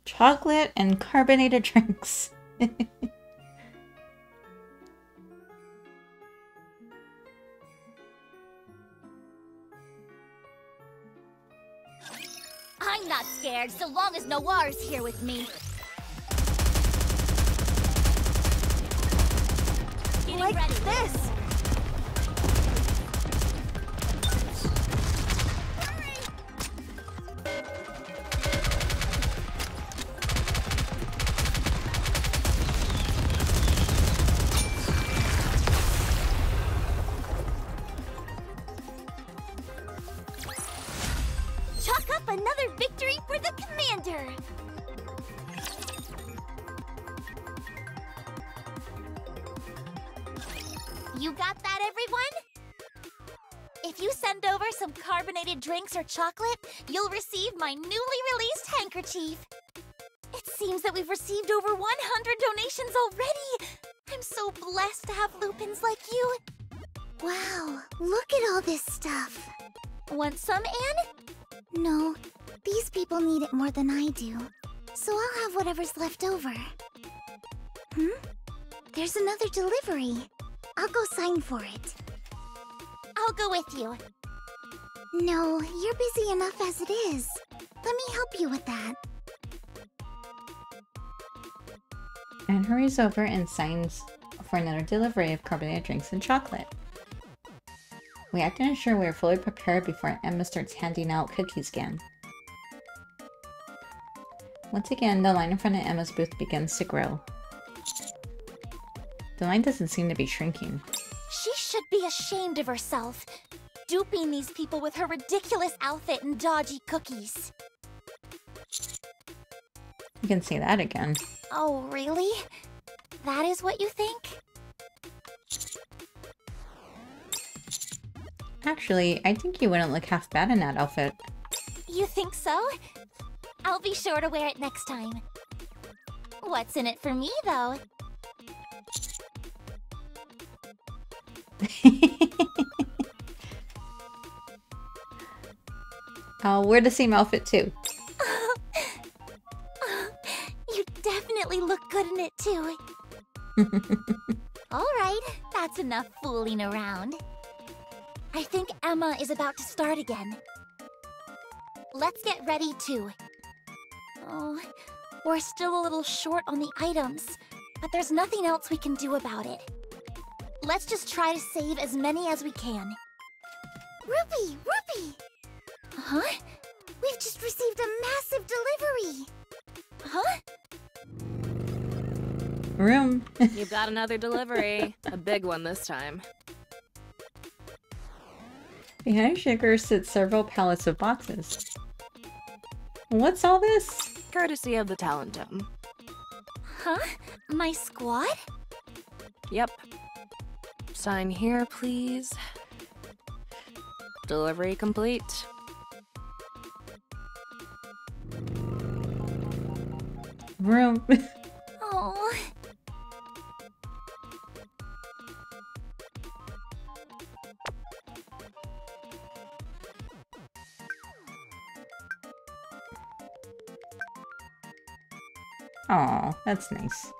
Chocolate and carbonated drinks. I'm not scared so long as Noir is here with me. Like this. Drinks or chocolate, you'll receive my newly released handkerchief. It seems that we've received over one hundred donations already. I'm so blessed to have Lupins like you. Wow, look at all this stuff. Want some, Anne? No, these people need it more than I do, so I'll have whatever's left over. Hmm? There's another delivery. I'll go sign for it. I'll go with you. No, you're busy enough as it is. Let me help you with that. Anne hurries over and signs for another delivery of carbonated drinks and chocolate. We have to ensure we are fully prepared before Emma starts handing out cookies again. Once again, the line in front of Emma's booth begins to grow. The line doesn't seem to be shrinking. She should be ashamed of herself. Duping these people with her ridiculous outfit and dodgy cookies. You can say that again. Oh, really? That is what you think? Actually, I think you wouldn't look half bad in that outfit. You think so? I'll be sure to wear it next time. What's in it for me, though? I'll wear the same outfit too. Oh. Oh. You definitely look good in it too. Alright, that's enough fooling around. I think Emma is about to start again. Let's get ready too. Oh, we're still a little short on the items, but there's nothing else we can do about it. Let's just try to save as many as we can. Rupee! Rupee! Huh? We've just received a massive delivery! Huh? Room. You've got another delivery. A big one this time. Behind Sugar sits several pallets of boxes. What's all this? Courtesy of the Talent Dome. Huh? My squad? Yep. Sign here, please. Delivery complete. Room. Oh. Aw, that's nice.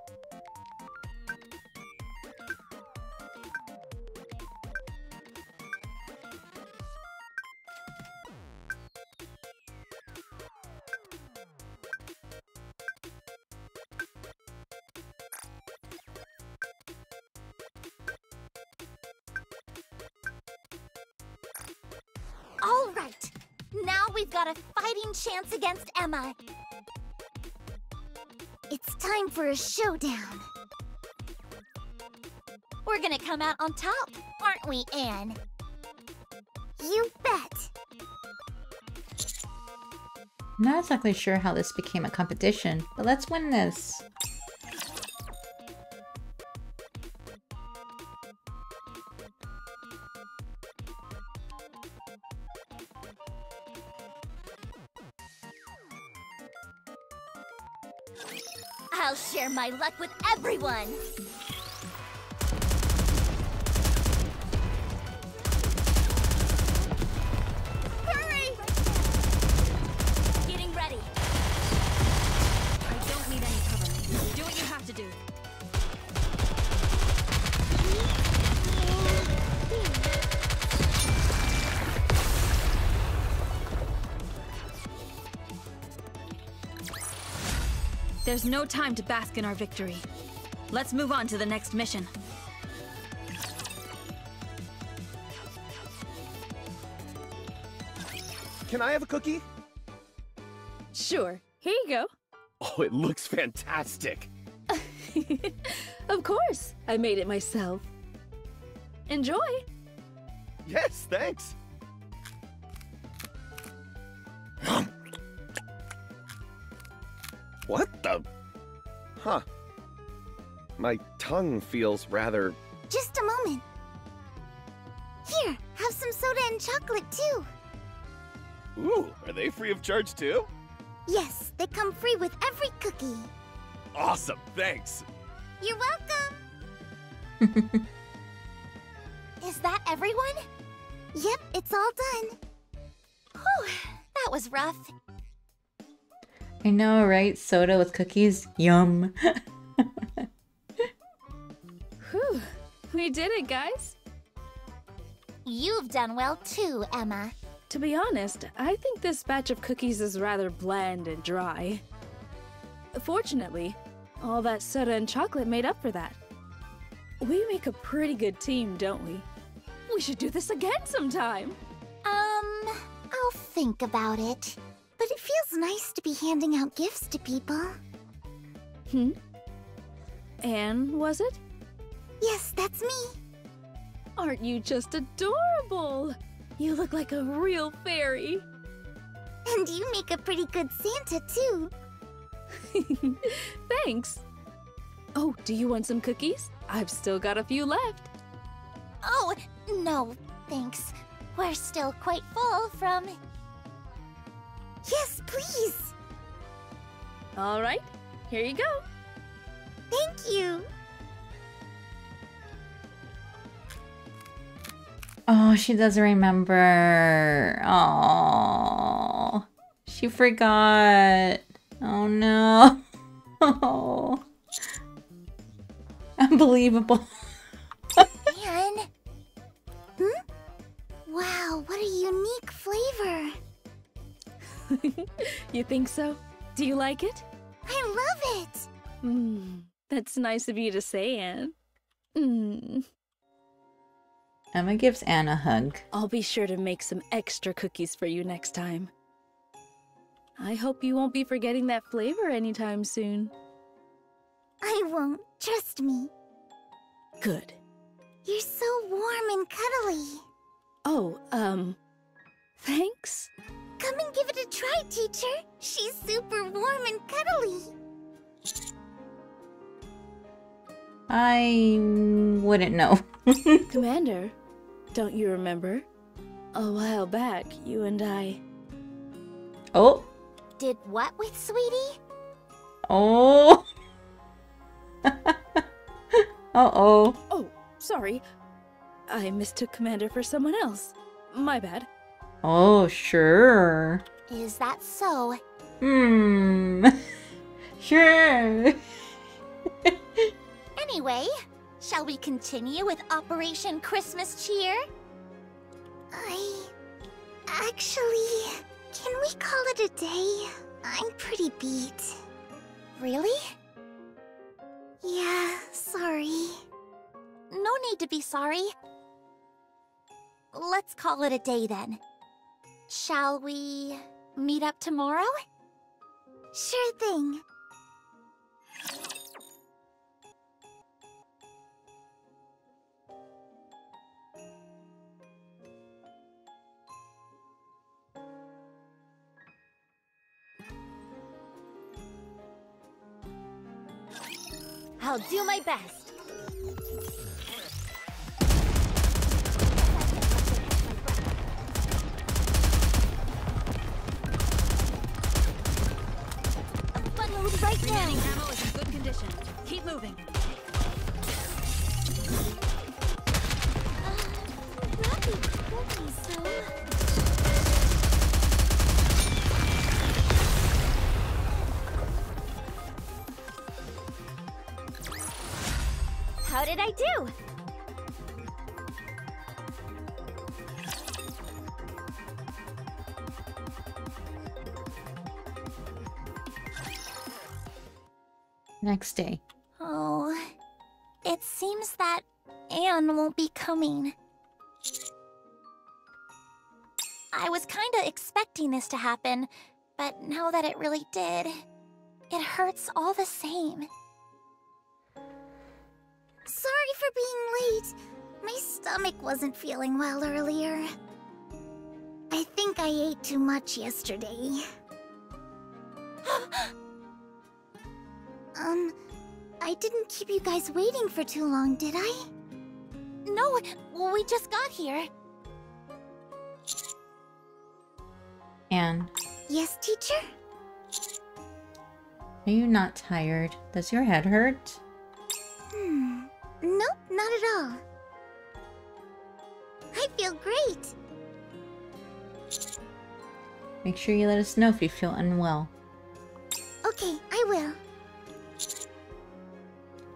All right. Now we've got a fighting chance against Emma. It's time for a showdown. We're gonna come out on top, aren't we, Anne? You bet. I'm not exactly sure how this became a competition, but let's win this. I'll share my luck with everyone. Hurry! Getting ready. I don't need any cover. Do what you have to do. There's no time to bask in our victory. Let's move on to the next mission. Can I have a cookie? Sure. Here you go. Oh, it looks fantastic. Of course. I made it myself. Enjoy. Yes, thanks. What the? Huh. My tongue feels rather... Just a moment. Here, have some soda and chocolate, too. Ooh, are they free of charge, too? Yes, they come free with every cookie. Awesome, thanks. You're welcome. Is that everyone? Yep, it's all done. Whew, that was rough. I know, right? Soda with cookies? Yum. Whew. We did it, guys. You've done well too, Emma. To be honest, I think this batch of cookies is rather bland and dry. Fortunately, all that soda and chocolate made up for that. We make a pretty good team, don't we? We should do this again sometime. Um, I'll think about it. But it feels nice to be handing out gifts to people. Hmm? Anne, was it? Yes, that's me. Aren't you just adorable? You look like a real fairy. And you make a pretty good Santa, too. Thanks. Oh, do you want some cookies? I've still got a few left. Oh, no, thanks. We're still quite full from... Yes, please! All right, here you go. Thank you! Oh, she doesn't remember. Oh, she forgot. Oh no. Oh. Unbelievable. Man. Hmm? Wow, what a unique flavor. You think so? Do you like it? I love it! Mm, that's nice of you to say, Anne. Mm. Emma gives Anne a hug. I'll be sure to make some extra cookies for you next time. I hope you won't be forgetting that flavor anytime soon. I won't. Trust me. Good. You're so warm and cuddly. Oh, um... thanks? Come and give it a try, teacher. She's super warm and cuddly. I wouldn't know. Commander, don't you remember? A while back, you and I... Oh? Did what with Sweetie? Oh. Uh-oh. Oh, sorry. I mistook Commander for someone else. My bad. Oh, sure. Is that so? Hmm. Sure. Anyway, shall we continue with Operation Christmas Cheer? I... Actually, can we call it a day? I'm pretty beat. Really? Yeah, sorry. No need to be sorry. Let's call it a day then. Shall we meet up tomorrow? Sure thing. I'll do my best. Right now. Remaining ammo is in good condition. Keep moving. How did I do? Next day. Oh, it seems that Anne won't be coming. I was kinda expecting this to happen, but now that it really did, it hurts all the same. Sorry for being late. My stomach wasn't feeling well earlier. I think I ate too much yesterday. Um, I didn't keep you guys waiting for too long, did I? No, we just got here. Anne. Yes, teacher? Are you not tired? Does your head hurt? Hmm. Nope, not at all. I feel great. Make sure you let us know if you feel unwell. Okay, I will.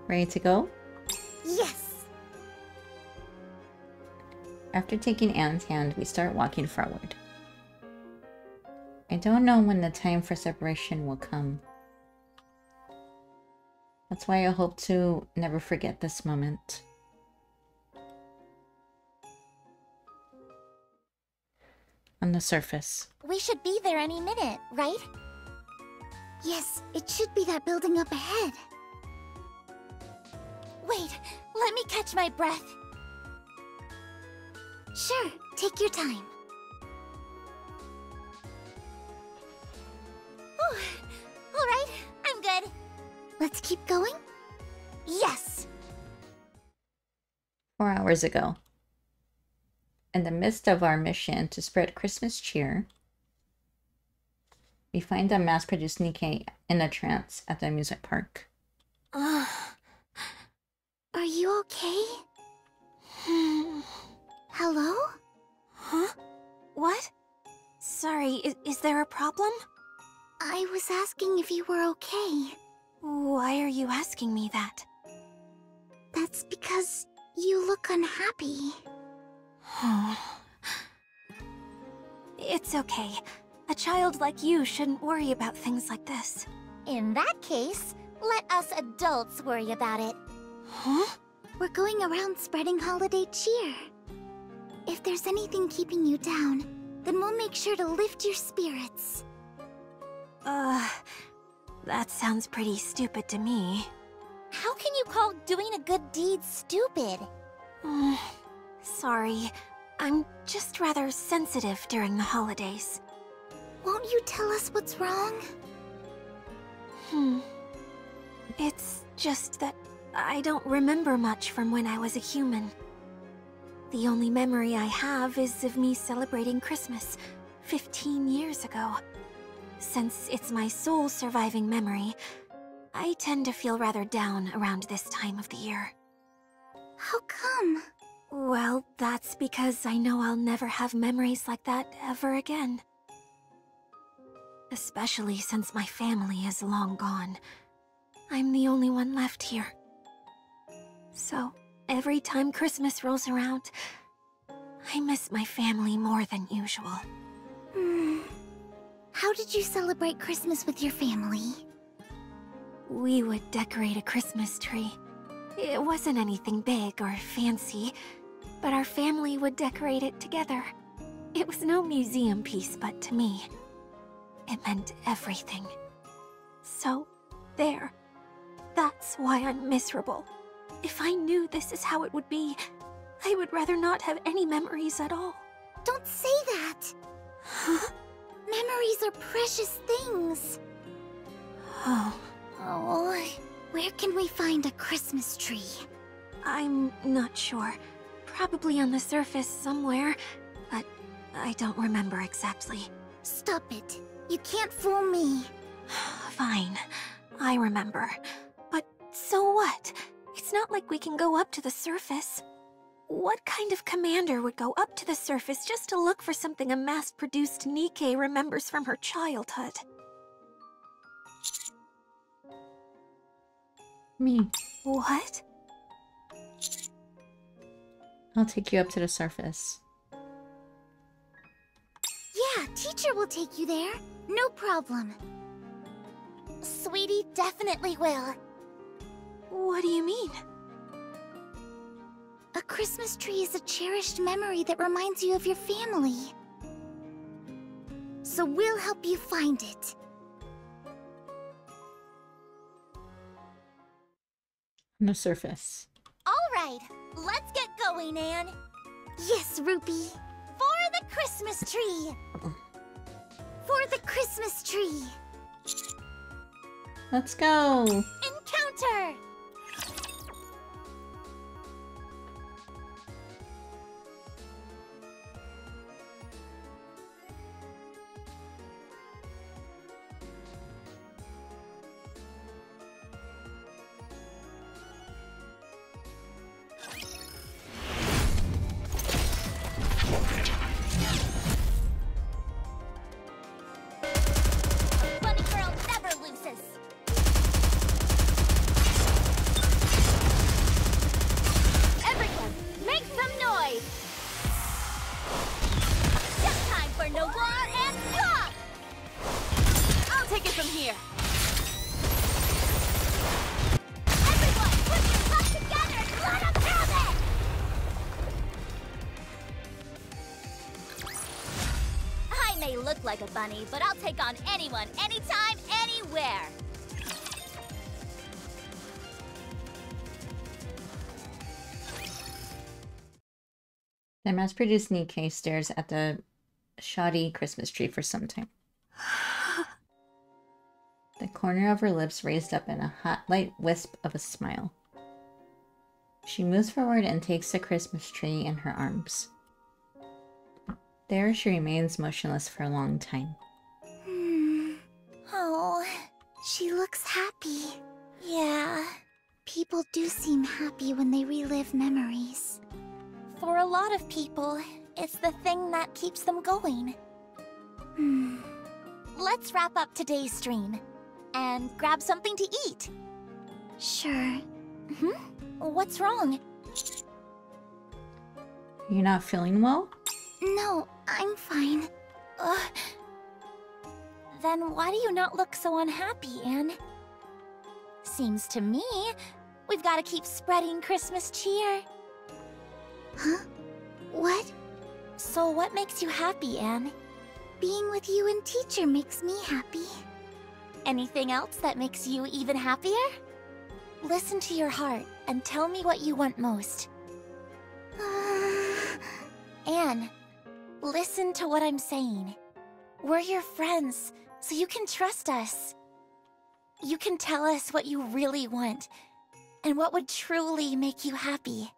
Ready to go? Yes! After taking Anne's hand, we start walking forward. I don't know when the time for separation will come. That's why I hope to never forget this moment. On the surface. We should be there any minute, right? Yes, it should be that building up ahead. Wait, let me catch my breath. Sure, take your time. Whew. All right, I'm good. Let's keep going? Yes! Four hours ago. In the midst of our mission to spread Christmas cheer, we find a mass-produced Nikkei in a trance at the amusement park. Ugh. Are you okay? Hello? Huh? What? Sorry, is, is there a problem? I was asking if you were okay. Why are you asking me that? That's because you look unhappy. It's okay. A child like you shouldn't worry about things like this. In that case, let us adults worry about it. Huh? We're going around spreading holiday cheer. If there's anything keeping you down, then we'll make sure to lift your spirits. Uh, that sounds pretty stupid to me. How can you call doing a good deed stupid? Mm, sorry, I'm just rather sensitive during the holidays. Won't you tell us what's wrong? Hmm. It's just that I don't remember much from when I was a human. The only memory I have is of me celebrating Christmas fifteen years ago. Since it's my sole surviving memory, I tend to feel rather down around this time of the year. How come? Well, that's because I know I'll never have memories like that ever again. Especially since my family is long gone. I'm the only one left here. So, every time Christmas rolls around, I miss my family more than usual. Hmm. How did you celebrate Christmas with your family? We would decorate a Christmas tree. It wasn't anything big or fancy, but our family would decorate it together. It was no museum piece, but to me, it meant everything. So, there. That's why I'm miserable. If I knew this is how it would be, I would rather not have any memories at all. Don't say that! Huh? Memories are precious things. Oh. Oh. Where can we find a Christmas tree? I'm not sure. Probably on the surface somewhere, but I don't remember exactly. Stop it. You can't fool me. Fine. I remember. But so what? It's not like we can go up to the surface. What kind of commander would go up to the surface just to look for something a mass-produced Nikkei remembers from her childhood? Me. What? I'll take you up to the surface. Yeah, teacher will take you there. No problem. Sweetie definitely will. What do you mean? A Christmas tree is a cherished memory that reminds you of your family. So we'll help you find it. On the surface. Alright, let's get going, Anne. Yes, Rupee. For the Christmas tree! For the Christmas tree! Let's go! Encounter! Like a bunny, but I'll take on anyone, anytime, anywhere. The mass-produced Nikkei stares at the shoddy Christmas tree for some time. The corner of her lips raised up in a hot, light wisp of a smile. She moves forward and takes the Christmas tree in her arms. There, she remains motionless for a long time. Hmm. Oh, she looks happy. Yeah. People do seem happy when they relive memories. For a lot of people, it's the thing that keeps them going. Hmm. Let's wrap up today's stream and grab something to eat. Sure. Hmm? What's wrong? You're not feeling well? No, I'm fine. Ugh. Then why do you not look so unhappy, Anne? Seems to me, we've got to keep spreading Christmas cheer. Huh? What? So what makes you happy, Anne? Being with you and teacher makes me happy. Anything else that makes you even happier? Listen to your heart and tell me what you want most. Uh... Anne. Listen to what I'm saying. We're your friends, so you can trust us. You can tell us what you really want, and what would truly make you happy.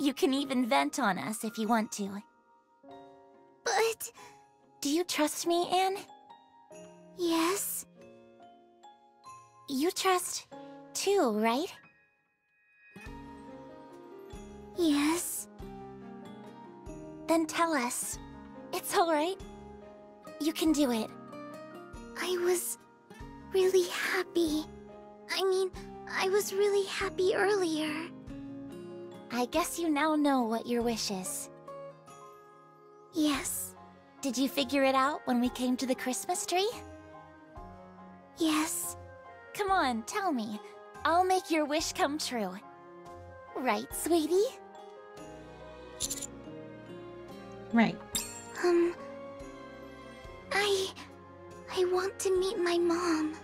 You can even vent on us if you want to. But... Do you trust me, Anne? Yes. You trust... too, right? Yes. Then tell us. It's alright. You can do it. I was... really happy. I mean, I was really happy earlier. I guess you now know what your wish is. Yes. Did you figure it out when we came to the Christmas tree? Yes. Come on, tell me. I'll make your wish come true. Right, sweetie? Right. Um... I... I want to meet my mom.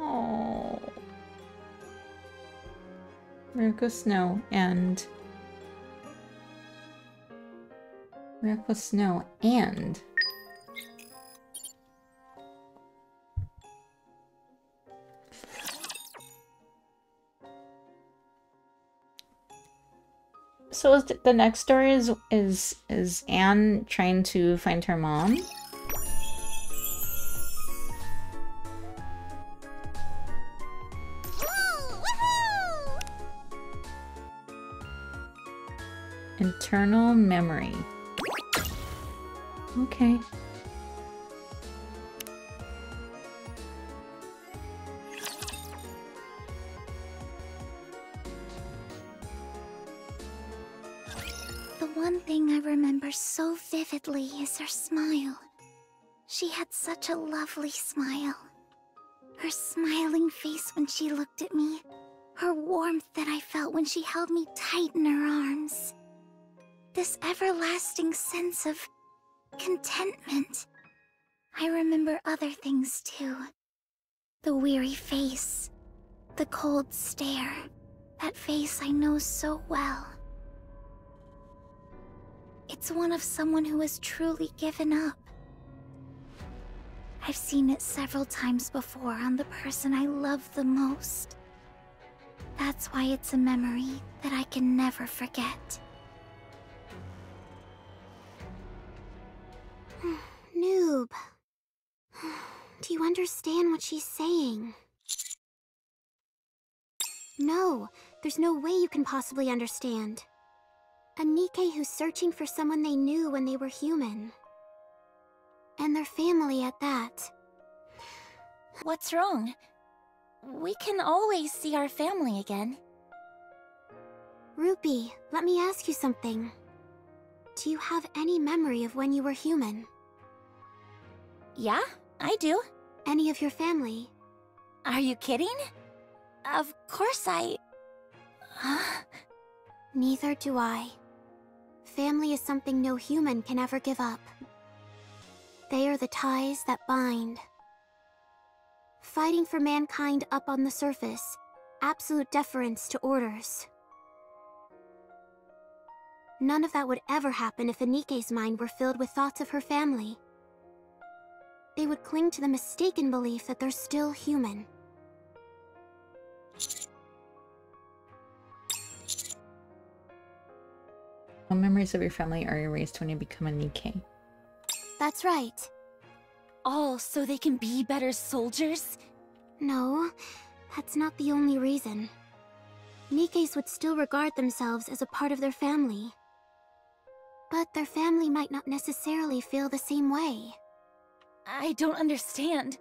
Oh. Miracle Snow and... Miracle Snow and... So the next story is is is Anne trying to find her mom. Internal memory. Okay. One thing I remember so vividly is her smile. She had such a lovely smile. Her smiling face when she looked at me. Her warmth that I felt when she held me tight in her arms. This everlasting sense of contentment. I remember other things too. The weary face. The cold stare. That face I know so well. It's one of someone who has truly given up. I've seen it several times before on the person I love the most. That's why it's a memory that I can never forget. Noob. Do you understand what she's saying? No, there's no way you can possibly understand. A Nikke who's searching for someone they knew when they were human. And their family at that. What's wrong? We can always see our family again. Rupee, let me ask you something. Do you have any memory of when you were human? Yeah, I do. Any of your family? Are you kidding? Of course I... Huh? Neither do I. Family is something no human can ever give up. They are the ties that bind. Fighting for mankind up on the surface, absolute deference to orders. None of that would ever happen if Nikke's mind were filled with thoughts of her family. They would cling to the mistaken belief that they're still human. All memories of your family are erased when you become a Nikke. That's right. All so they can be better soldiers? No, that's not the only reason. Nikkes would still regard themselves as a part of their family. But their family might not necessarily feel the same way. I don't understand.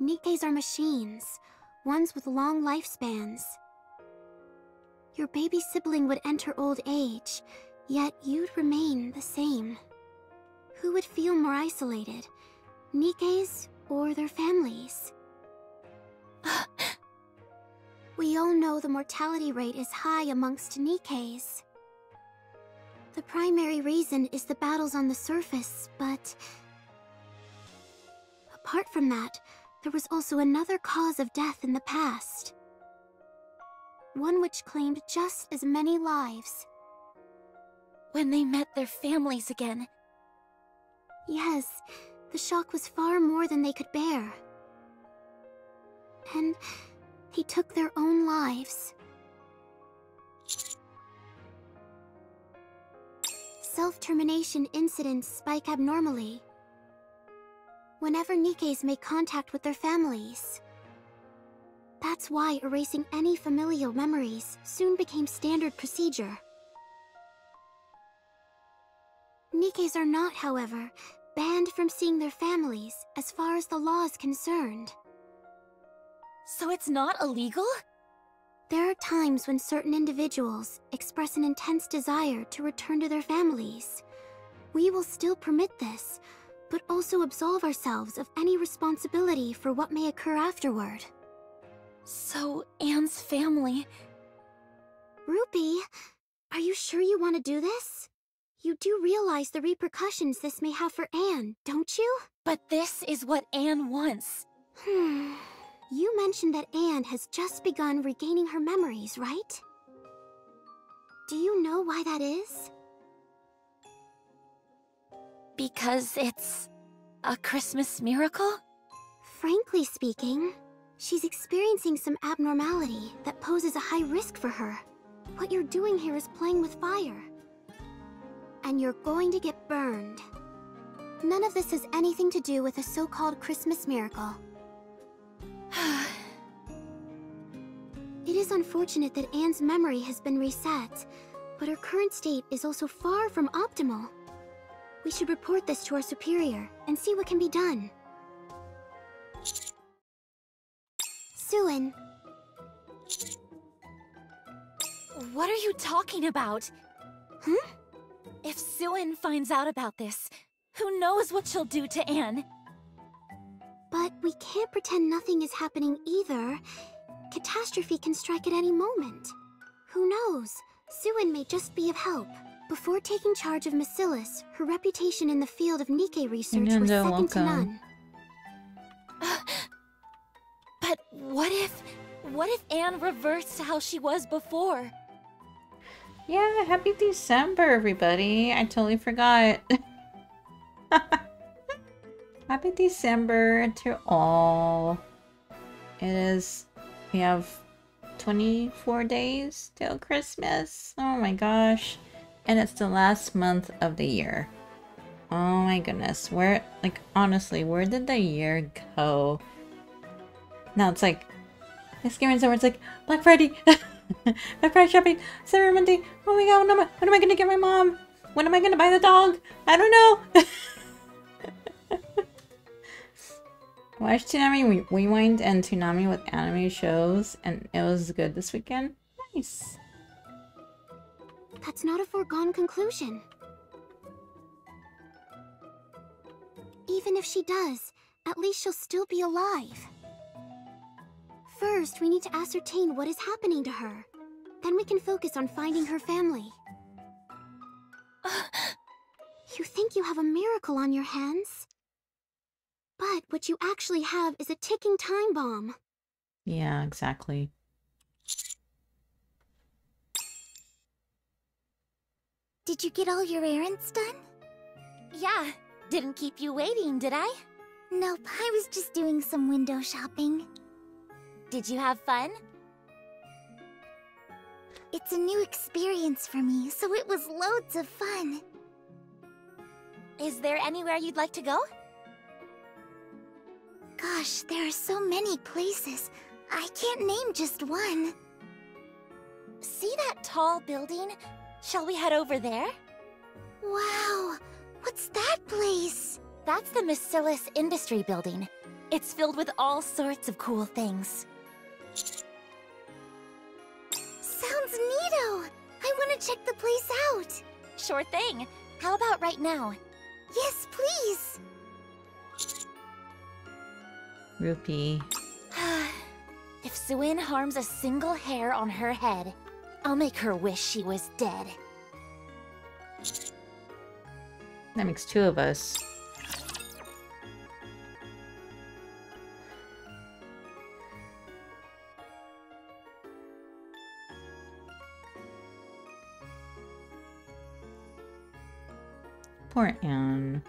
Nikkes are machines, ones with long lifespans. Your baby sibling would enter old age, yet you'd remain the same. Who would feel more isolated? Nikkes or their families? We all know the mortality rate is high amongst Nikkes. The primary reason is the battles on the surface, but... Apart from that, there was also another cause of death in the past. One which claimed just as many lives. When they met their families again. Yes, the shock was far more than they could bear. And they took their own lives. Self-termination incidents spike abnormally. Whenever Nikkes make contact with their families. That's why erasing any familial memories soon became standard procedure. Nikkes are not, however, banned from seeing their families as far as the law is concerned. So it's not illegal? There are times when certain individuals express an intense desire to return to their families. We will still permit this, but also absolve ourselves of any responsibility for what may occur afterward. So, Anne's family... Rupee, are you sure you want to do this? You do realize the repercussions this may have for Anne, don't you? But this is what Anne wants. Hmm. You mentioned that Anne has just begun regaining her memories, right? Do you know why that is? Because it's a Christmas miracle? Frankly speaking, she's experiencing some abnormality that poses a high risk for her. What you're doing here is playing with fire. And you're going to get burned. None of this has anything to do with a so-called Christmas miracle. It is unfortunate that Anne's memory has been reset, but her current state is also far from optimal. We should report this to our superior and see what can be done. Suin. What are you talking about? Huh? If Suin finds out about this, who knows what she'll do to Anne? But we can't pretend nothing is happening either. Catastrophe can strike at any moment. Who knows? Suin may just be of help. Before taking charge of Macillus, her reputation in the field of Nikkei research was second welcome. to none. Uh, but what if... what if Anne reverts to how she was before? Yeah, happy December, everybody. I totally forgot. Happy December to all. It is... we have twenty-four days till Christmas. Oh my gosh. And it's the last month of the year. Oh my goodness, where, like, honestly, where did the year go? Now it's like, this game is over, it's like, Black Friday, Black Friday shopping, Cyber Monday, oh my god, when am I, when am I gonna get my mom? When am I gonna buy the dog? I don't know! Watch Toonami Rewind and Toonami with anime shows, and it was good this weekend. Nice! That's not a foregone conclusion. Even if she does, at least she'll still be alive. First, we need to ascertain what is happening to her. Then we can focus on finding her family. You think you have a miracle on your hands? But what you actually have is a ticking time bomb. Yeah, exactly. Did you get all your errands done? Yeah. Didn't keep you waiting, did I? Nope, I was just doing some window shopping. Did you have fun? It's a new experience for me, so it was loads of fun. Is there anywhere you'd like to go? Gosh, there are so many places. I can't name just one. See that tall building? Shall we head over there? Wow! What's that place? That's the Missilis Industry building. It's filled with all sorts of cool things. Sounds neato! I want to check the place out! Sure thing! How about right now? Yes, please! Rupee. If Suin harms a single hair on her head, I'll make her wish she was dead. That makes two of us. Poor Anne.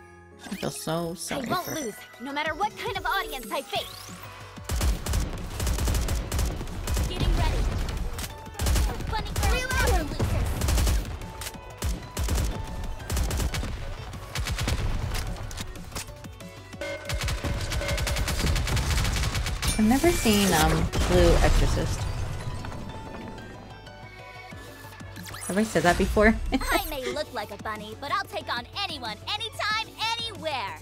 I feel so sorry. I won't for... lose, no matter what kind of audience I face. I've never seen, um, Blue Exorcist. Have I said that before? I may look like a bunny, but I'll take on anyone, anytime, anywhere!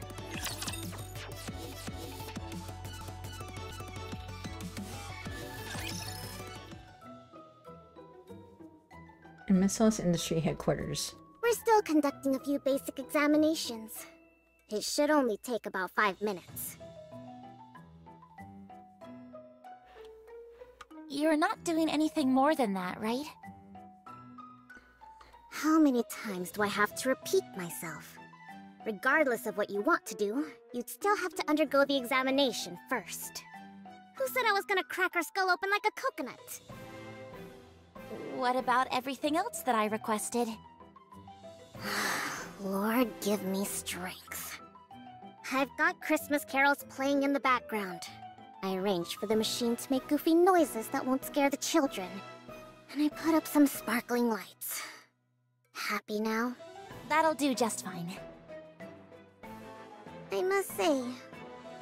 And Missilis Industry Headquarters. We're still conducting a few basic examinations. It should only take about five minutes. You're not doing anything more than that, right? How many times do I have to repeat myself? Regardless of what you want to do, you'd still have to undergo the examination first. Who said I was gonna crack her skull open like a coconut? What about everything else that I requested? Lord, give me strength. I've got Christmas carols playing in the background. I arranged for the machine to make goofy noises that won't scare the children. And I put up some sparkling lights. Happy now? That'll do just fine. I must say,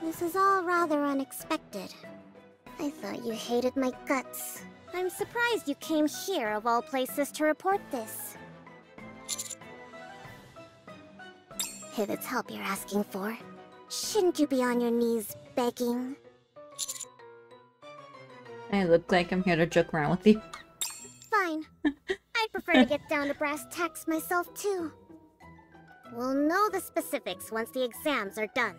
this is all rather unexpected. I thought you hated my guts. I'm surprised you came here, of all places, to report this. If it's help you're asking for, shouldn't you be on your knees begging? I look like I'm here to joke around with you. Fine. I prefer to get down to brass tacks myself, too. We'll know the specifics once the exams are done.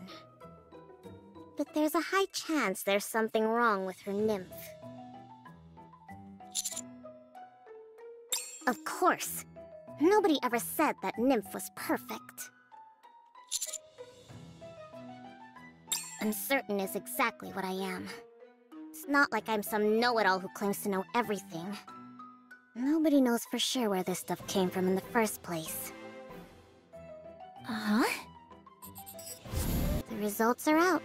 But there's a high chance there's something wrong with her nymph. Of course. Nobody ever said that nymph was perfect. Uncertain is exactly what I am. It's not like I'm some know-it-all who claims to know everything. Nobody knows for sure where this stuff came from in the first place. Uh-huh. The results are out.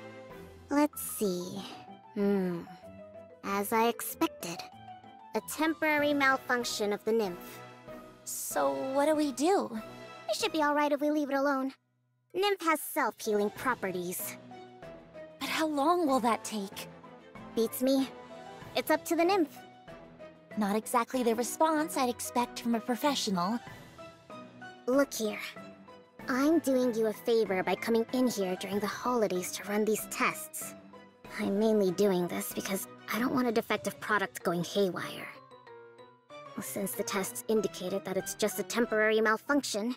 Let's see. Hmm. As I expected. A temporary malfunction of the nymph. So what do we do? It should be alright if we leave it alone. Nymph has self-healing properties. But how long will that take? Beats me. It's up to the nymph. Not exactly the response I'd expect from a professional. Look here. I'm doing you a favor by coming in here during the holidays to run these tests. I'm mainly doing this because I don't want a defective product going haywire. Well, since the tests indicated that it's just a temporary malfunction,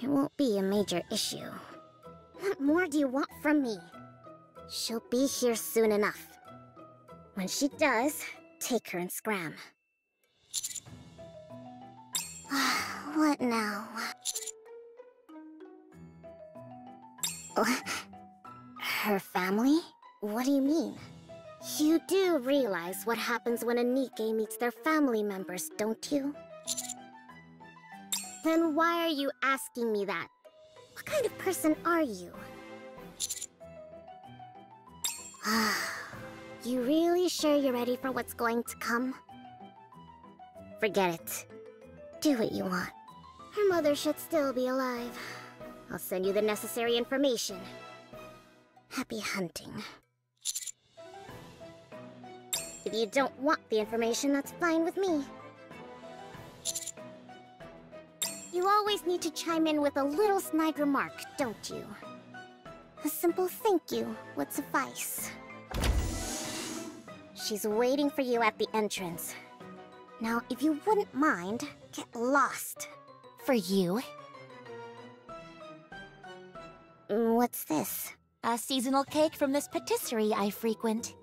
it won't be a major issue. What more do you want from me? She'll be here soon enough. When she does, take her and scram. What now? Oh, her family? What do you mean? You do realize what happens when a Nikke meets their family members, don't you? Then why are you asking me that? What kind of person are you? You really sure you're ready for what's going to come? Forget it. Do what you want. Her mother should still be alive. I'll send you the necessary information. Happy hunting. If you don't want the information, that's fine with me. You always need to chime in with a little snide remark, don't you? A simple thank you would suffice. She's waiting for you at the entrance. Now, if you wouldn't mind, get lost. For you? What's this? A seasonal cake from this patisserie I frequent.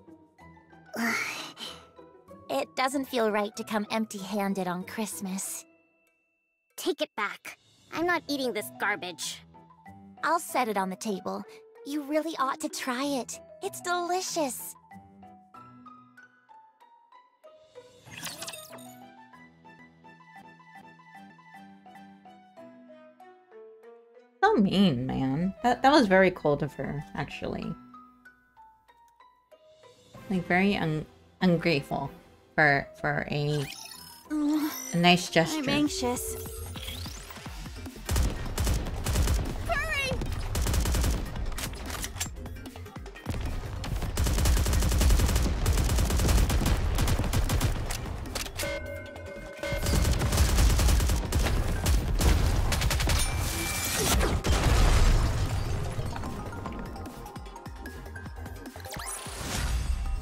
It doesn't feel right to come empty-handed on Christmas. Take it back. I'm not eating this garbage. I'll set it on the table. You really ought to try it. It's delicious. So mean, man. That, that was very cold of her, actually. Like, very un ungrateful for for a, a nice gesture. I'm anxious. Hurry!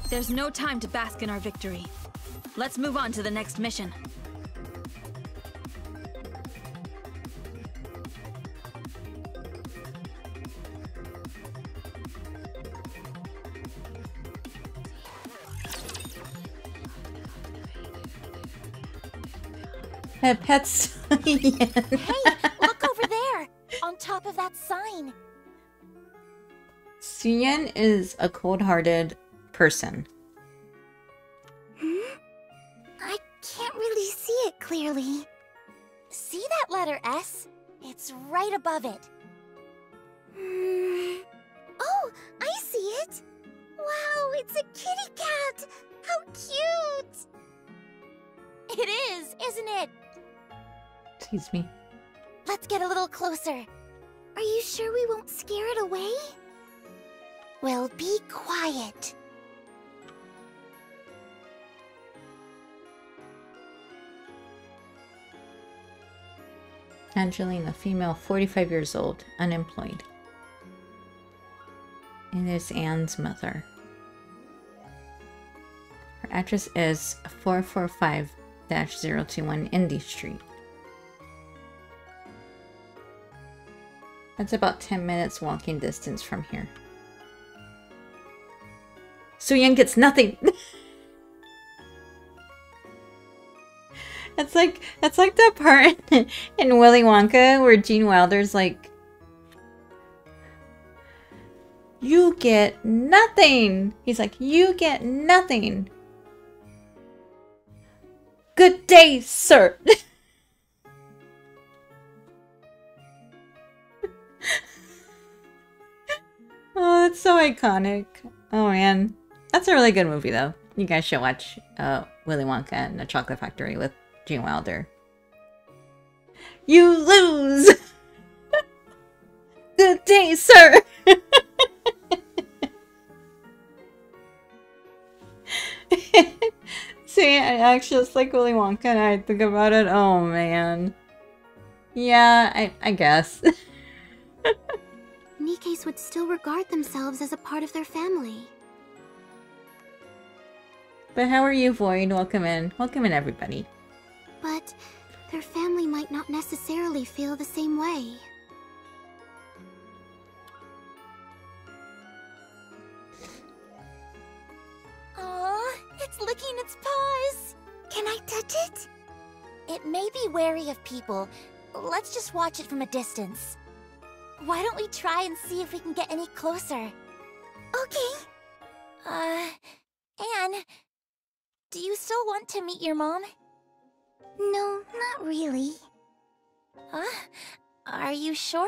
There's no time to bask in our victory. Let's move on to the next mission. Pet pets. Yeah. Hey, look over there, on top of that sign. Sien is a cold-hearted person. Hmm? I can't really see it clearly. See that letter S? It's right above it. Hmm. Oh, I see it. Wow, it's a kitty cat. How cute! It is, isn't it? Excuse me. Let's get a little closer. Are you sure we won't scare it away? Well, be quiet. Angelina, female, forty-five years old, unemployed. And it's Anne's mother. Her address is four four five dash zero two one Indy Street. That's about ten minutes walking distance from here. Suyin gets nothing. That's like that's like that part in, in Willy Wonka where Gene Wilder's like, "You get nothing." He's like, "You get nothing." Good day, sir. Oh, that's so iconic. Oh man, that's a really good movie though. You guys should watch uh, Willy Wonka and the Chocolate Factory with Gene Wilder. You lose. Good day, sir. See, I actually it's like Willy Wonka and I think about it. Oh man. Yeah, I, I guess. Nikkes would still regard themselves as a part of their family. But how are you, Void? Welcome in. Welcome in, everybody. But their family might not necessarily feel the same way. Aw, it's licking its paws! Can I touch it? It may be wary of people. Let's just watch it from a distance. Why don't we try and see if we can get any closer? Okay. Uh, Anne, do you still want to meet your mom? No, not really. Huh? Are you sure?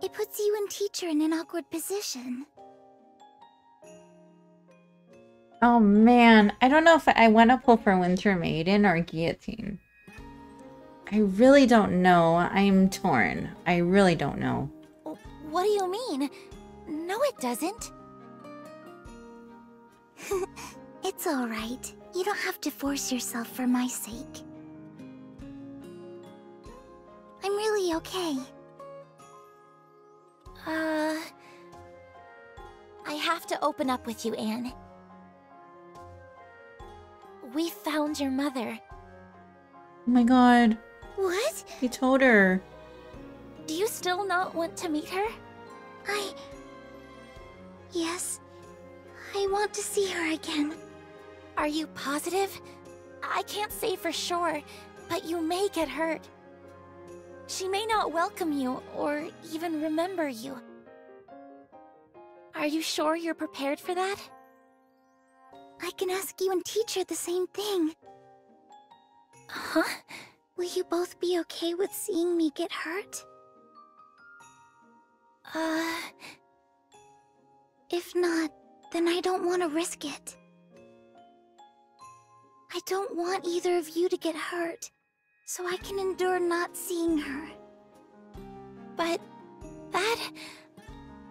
It puts you and teacher in an awkward position. Oh man, I don't know if I, I want to pull for Winter Maiden or Guillotine. I really don't know. I'm torn. I really don't know. What do you mean? No, it doesn't. It's all right. You don't have to force yourself for my sake. I'm really okay. Uh... I have to open up with you, Anne. We found your mother. Oh my god. What? You told her. Do you still not want to meet her? I... Yes. I want to see her again. Are you positive? I can't say for sure, but you may get hurt. She may not welcome you, or even remember you. Are you sure you're prepared for that? I can ask you and teacher the same thing. Huh? Will you both be okay with seeing me get hurt? Uh... If not, then I don't want to risk it. I don't want either of you to get hurt, so I can endure not seeing her. But... that...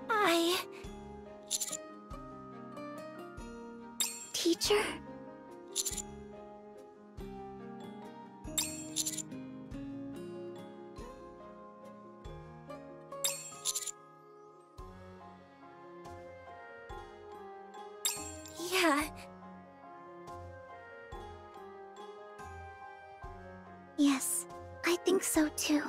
I... Teacher? Yeah. Yes, I think so too.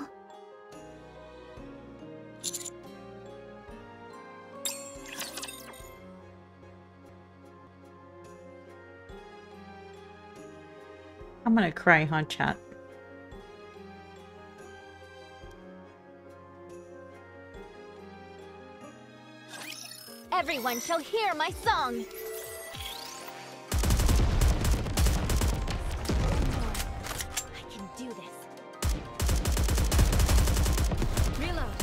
I'm gonna cry, huh, chat? Everyone shall hear my song. I can do this. Reload.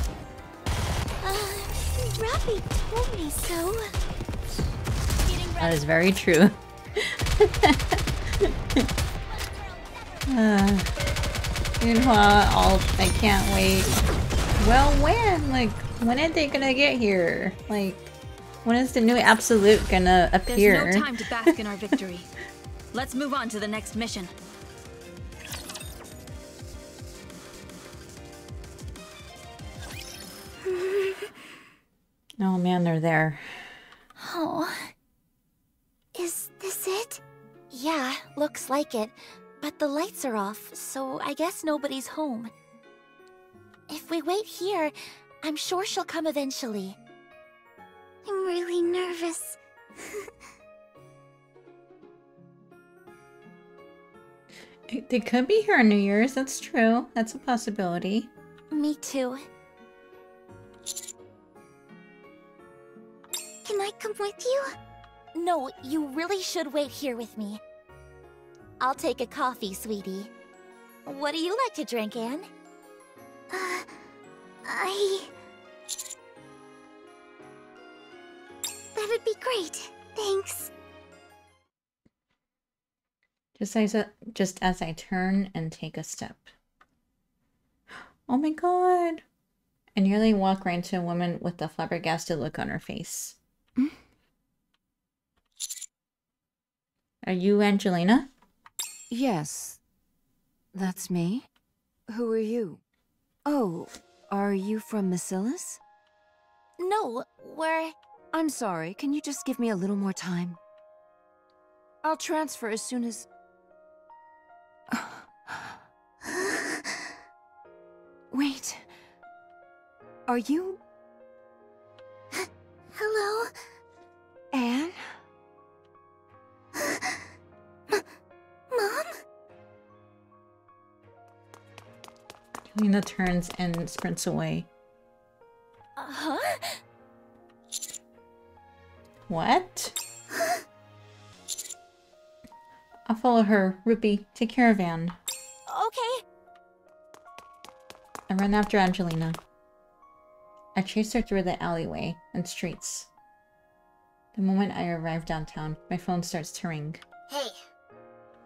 Uh, Rupee told me so. That is very true. uh, Yunhua, all I can't wait. Well, when? Like, when are they gonna get here? Like. When is the new absolute gonna appear? There's no time to bask in our victory. Let's move on to the next mission. Oh man, they're there. Oh. Is this it? Yeah, looks like it. But the lights are off, so I guess nobody's home. If we wait here, I'm sure she'll come eventually. I'm really nervous. They could be here on New Year's, that's true. That's a possibility. Me too. Can I come with you? No, you really should wait here with me. I'll take a coffee, sweetie. What do you like to drink, Anne? Uh, I... That'd be great. Thanks. Just as, a, just as I turn and take a step. Oh my god. I nearly walk right into a woman with a flabbergasted look on her face. Mm? Are you Angelina? Yes. That's me. Who are you? Oh, are you from Macillus? No, we're... I'm sorry, can you just give me a little more time? I'll transfer as soon as... Wait... Are you... Hello? Anne? Mom? Lena turns and sprints away. Uh-huh? What? I'll follow her. Rupee, take care of Anne. Okay. I run after Angelina. I chased her through the alleyway and streets. The moment I arrive downtown, my phone starts to ring. Hey,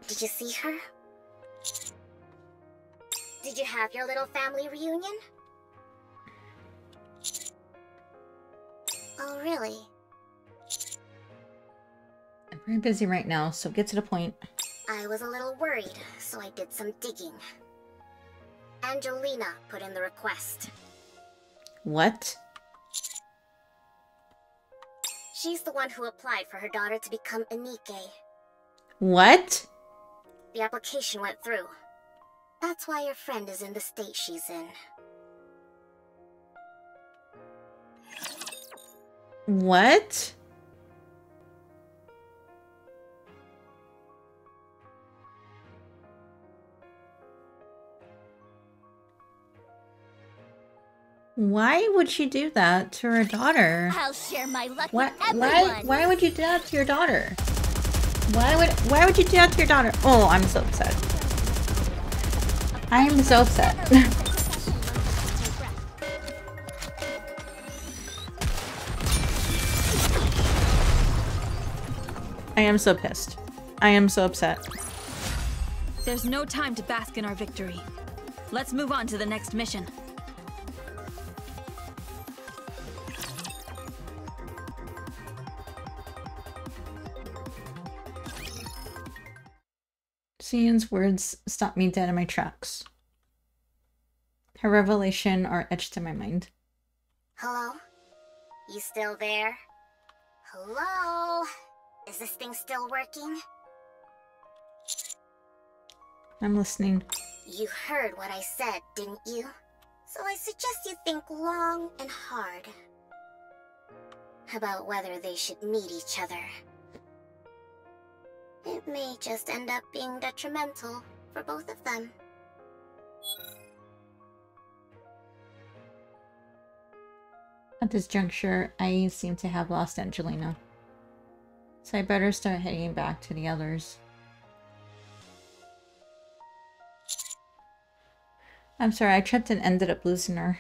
did you see her? Did you have your little family reunion? Oh, really? I'm very busy right now, so get to the point. I was a little worried, so I did some digging. Angelina put in the request. What? She's the one who applied for her daughter to become a NIKKE. What? The application went through. That's why your friend is in the state she's in. What? Why would she do that to her daughter? I'll share my luck why, with everyone. Why, why would you do that to your daughter? Why would why would you do that to your daughter? Oh, I'm so upset. I'm so upset. I am so pissed. I am so upset. There's no time to bask in our victory. Let's move on to the next mission. Sian's words stopped me dead in my tracks. Her revelation are etched in my mind. Hello? You still there? Hello? Is this thing still working? I'm listening. You heard what I said, didn't you? So I suggest you think long and hard about whether they should meet each other. It may just end up being detrimental for both of them. At this juncture, I seem to have lost Angelina, so I better start heading back to the others. I'm sorry, I tripped and ended up losing her.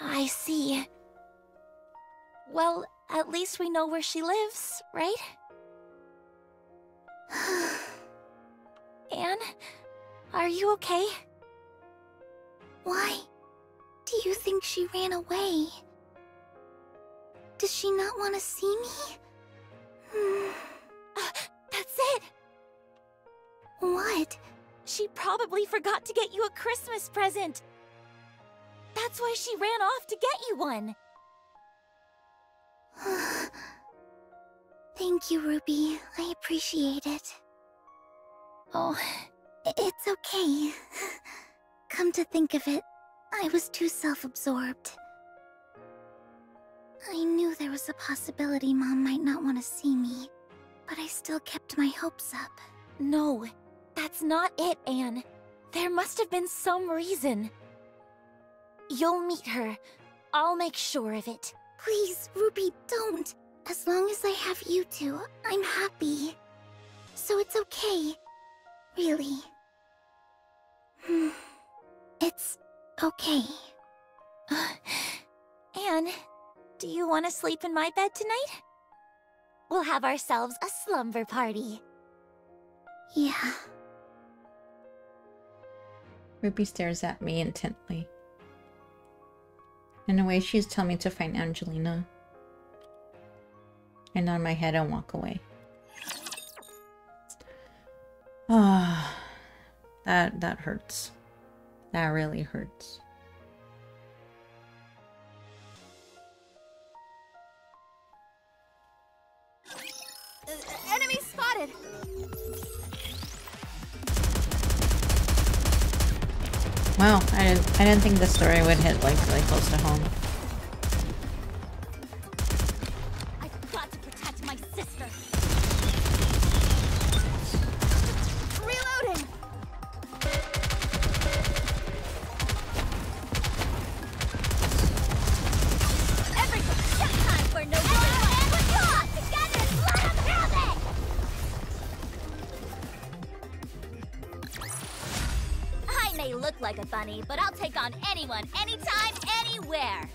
I see. Well, at least we know where she lives, right? Anne, are you okay? Why do you think she ran away? Does she not want to see me? Hmm. Uh, that's it! What? She probably forgot to get you a Christmas present. That's why she ran off to get you one. Thank you, Rupee. I appreciate it. Oh, it's okay. Come to think of it, I was too self-absorbed. I knew there was a possibility Mom might not want to see me, but I still kept my hopes up. No, that's not it, Anne. There must have been some reason. You'll meet her. I'll make sure of it. Please, Rupee, don't. As long as I have you two, I'm happy. So it's okay. Really. It's okay. Anne, do you want to sleep in my bed tonight? We'll have ourselves a slumber party. Yeah. Rupee stares at me intently. In a way, she's telling me to find Angelina. I nod my head and walk away. Ah, oh, that that hurts. That really hurts. Enemy spotted. Wow, I didn't, I didn't think the story would hit like really close to home. I've got to protect my sister. Reloading. Everything shut time for no one. Together, let them have it. May look like a bunny, but I'll take on anyone, anytime, anywhere.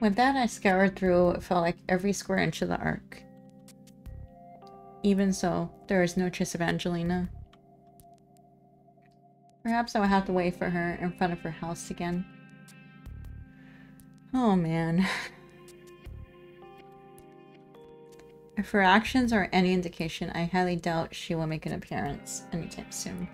With that, I scoured through what felt like every square inch of the arc. Even so, there is no trace of Angelina. Perhaps I will have to wait for her in front of her house again. Oh man. If her actions are any indication, I highly doubt she will make an appearance anytime soon.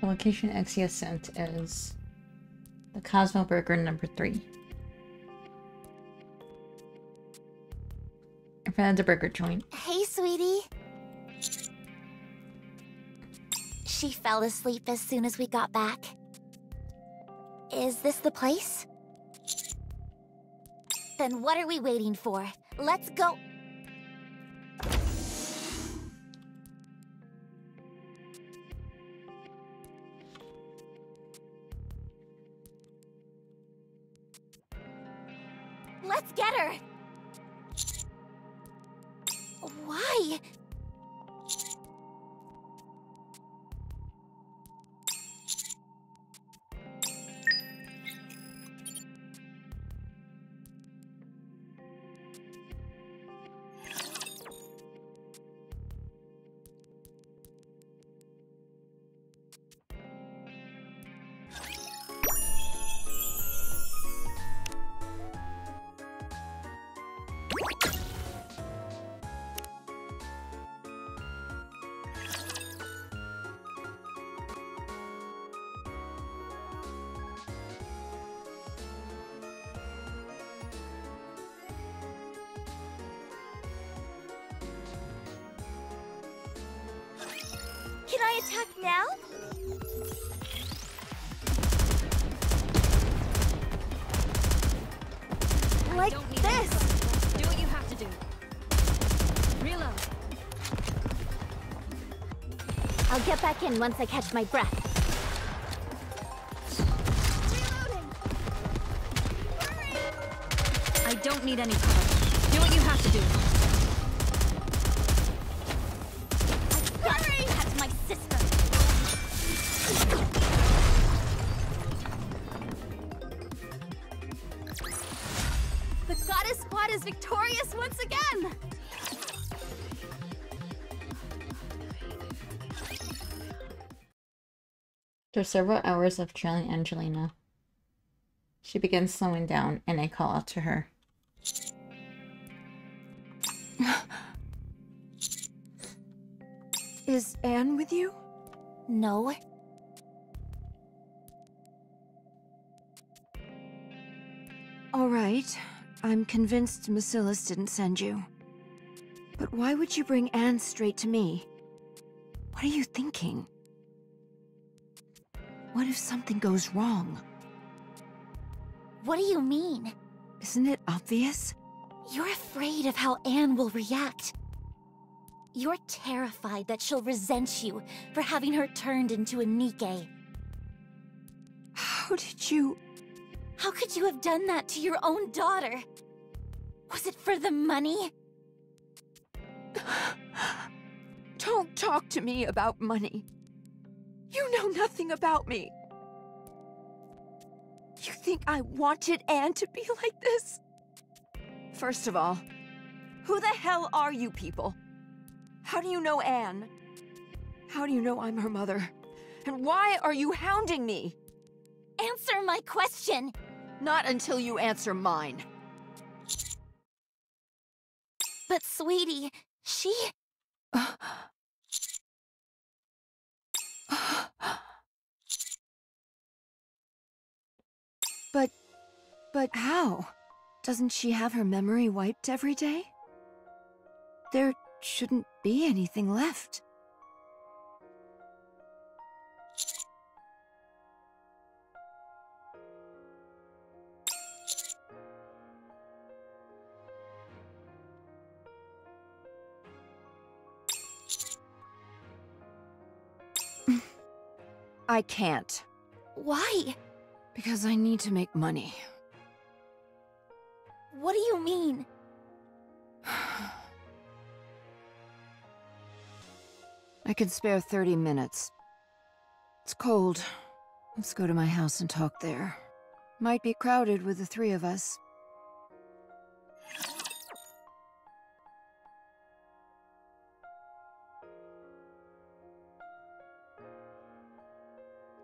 The location Exia sent is the Cosmo Burger number three. In front of the burger joint. Hey, sweetie. She fell asleep as soon as we got back. Is this the place? Then what are we waiting for? Let's go. Let's get her! Why? Can I attack now? Like this! Do what you have to do. Reload. I'll get back in once I catch my breath. Reloading! Hurry! I don't need any cover. Do what you have to do. Victorious once again! After several hours of trailing Angelina, she begins slowing down, and I call out to her. Is Anne with you? No. All right. I'm convinced Macillus didn't send you. But why would you bring Anne straight to me? What are you thinking? What if something goes wrong? What do you mean? Isn't it obvious? You're afraid of how Anne will react. You're terrified that she'll resent you for having her turned into a Nikke. How did you... How could you have done that to your own daughter? Was it for the money? Don't talk to me about money. You know nothing about me. You think I wanted Anne to be like this? First of all, who the hell are you people? How do you know Anne? How do you know I'm her mother? And why are you hounding me? Answer my question! Not until you answer mine. But sweetie, she... But... but how? Doesn't she have her memory wiped every day? There shouldn't be anything left. I can't. Why? Because I need to make money. What do you mean? I can spare thirty minutes. It's cold. Let's go to my house and talk there. Might be crowded with the three of us.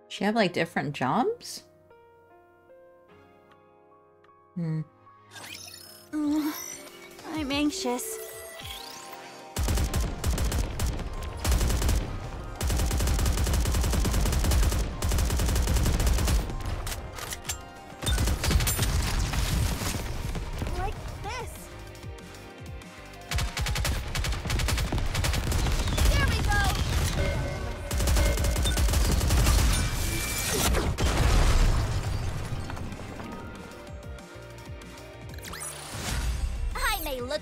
She have like different jobs? Hmm. Oh, I'm anxious.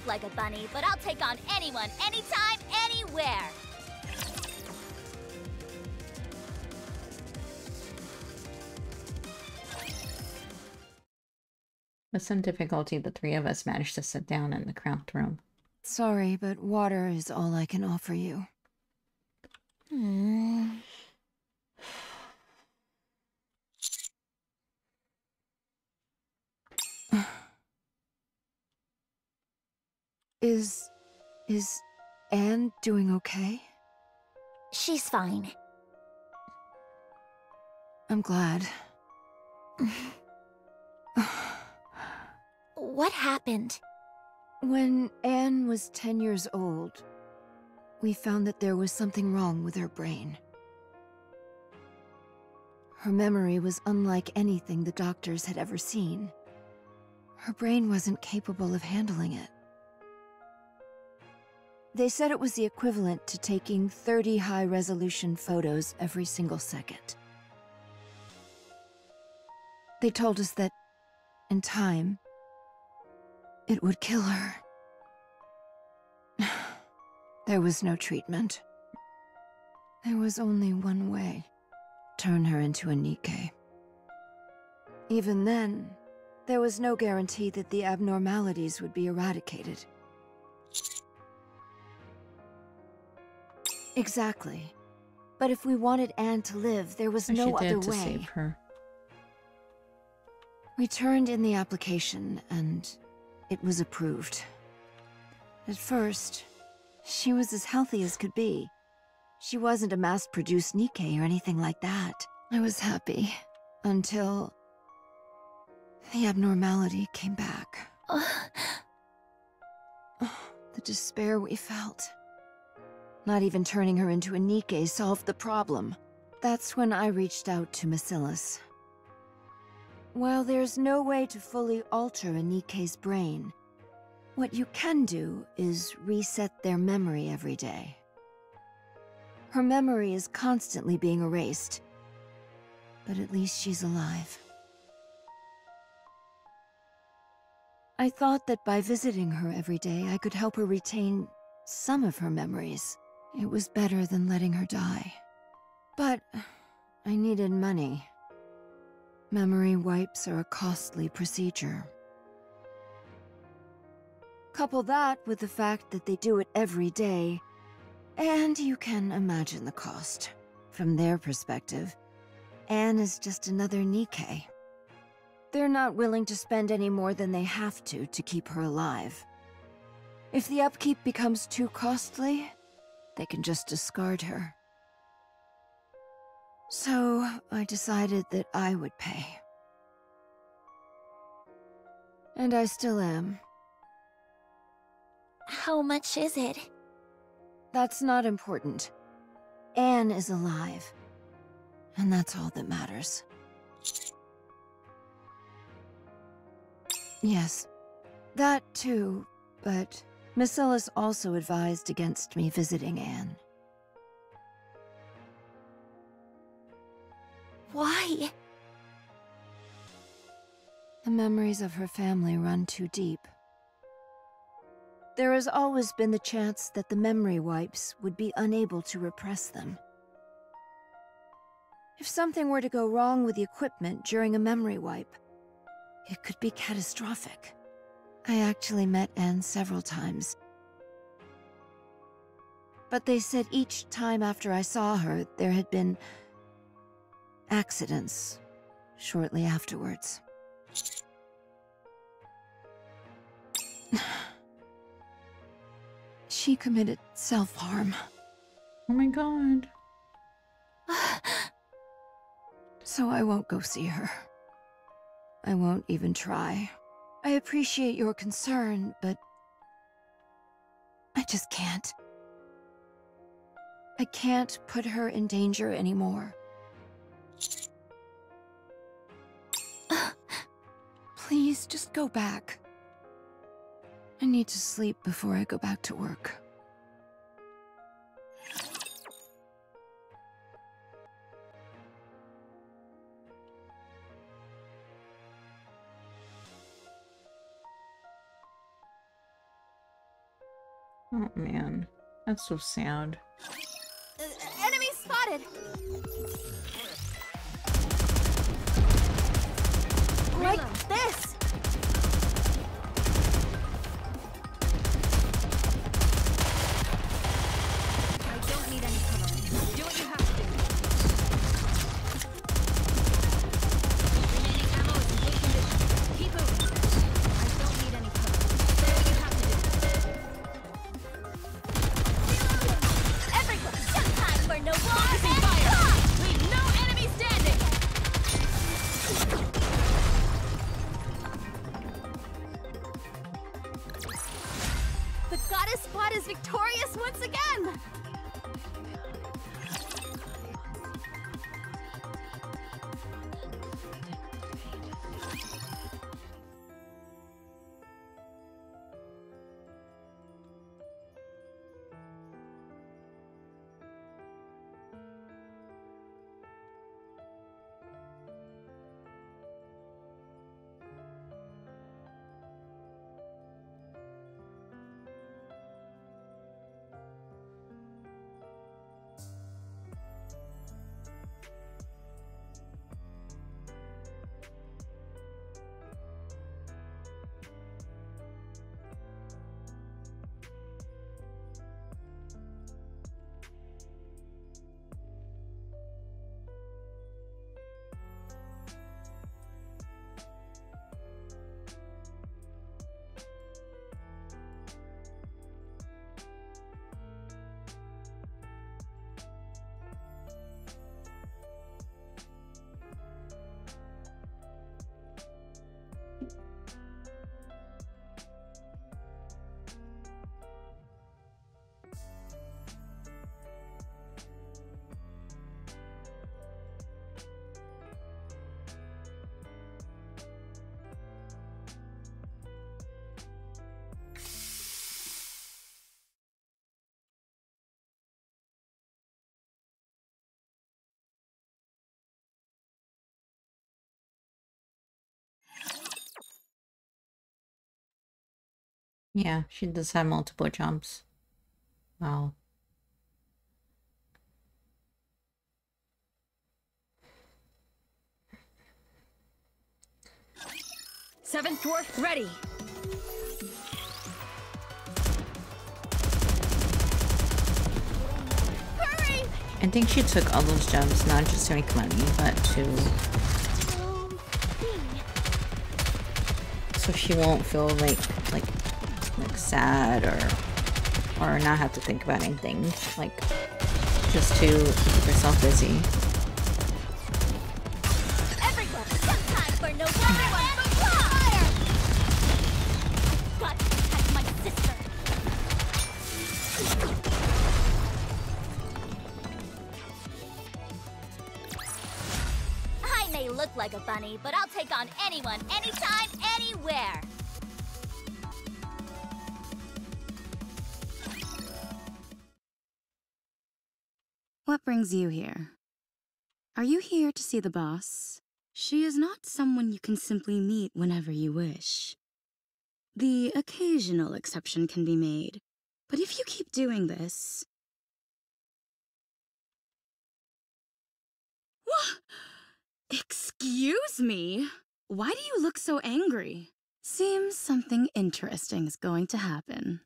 Like a bunny, but I'll take on anyone, anytime, anywhere. With some difficulty, the three of us managed to sit down in the cramped room. Sorry, but water is all I can offer you. Mm. Is... is Anne doing okay? She's fine. I'm glad. What happened? When Anne was ten years old, we found that there was something wrong with her brain. Her memory was unlike anything the doctors had ever seen. Her brain wasn't capable of handling it. They said it was the equivalent to taking thirty high-resolution photos every single second. They told us that, in time, it would kill her. There was no treatment. There was only one way. Turn her into a Nikke. Even then, there was no guarantee that the abnormalities would be eradicated. Exactly. But if we wanted Anne to live, there was no other way. To save her. We turned in the application, and it was approved. At first, she was as healthy as could be. She wasn't a mass-produced Nikke or anything like that. I was happy, until the abnormality came back. Oh, the despair we felt. Not even turning her into a Nikke solved the problem. That's when I reached out to Macillus. While there's no way to fully alter a Nikke's brain, what you can do is reset their memory every day. Her memory is constantly being erased, but at least she's alive. I thought that by visiting her every day, I could help her retain some of her memories. It was better than letting her die. But I needed money. Memory wipes are a costly procedure. Couple that with the fact that they do it every day, and you can imagine the cost. From their perspective, Anne is just another Nikke. They're not willing to spend any more than they have to to keep her alive. If the upkeep becomes too costly, they can just discard her. So, I decided that I would pay. And I still am. How much is it? That's not important. Anne is alive. And that's all that matters. Yes, that too, but Macillus also advised against me visiting Anne. Why? The memories of her family run too deep. There has always been the chance that the memory wipes would be unable to repress them. If something were to go wrong with the equipment during a memory wipe, it could be catastrophic. I actually met Anne several times. But they said each time after I saw her, there had been accidents shortly afterwards. She committed self-harm. Oh my god. So I won't go see her. I won't even try. I appreciate your concern, but I just can't. I can't put her in danger anymore. Please, just go back. I need to sleep before I go back to work. Oh man, that's so sad. Uh, enemy spotted! Like this! victorious once again! Yeah, she does have multiple jumps. Wow. Seventh dwarf ready. Hurry! I think she took all those jumps, not just to make money, but to... so she won't feel like, like... like sad or or not have to think about anything, like just to keep herself busy. Everyone, sometime for no water but fire. Got to protect my sister. I may look like a bunny, but I'll take on anyone, anytime, anywhere. What brings you here? Are you here to see the boss? She is not someone you can simply meet whenever you wish. The occasional exception can be made, but if you keep doing this... What? Excuse me? Why do you look so angry? Seems something interesting is going to happen.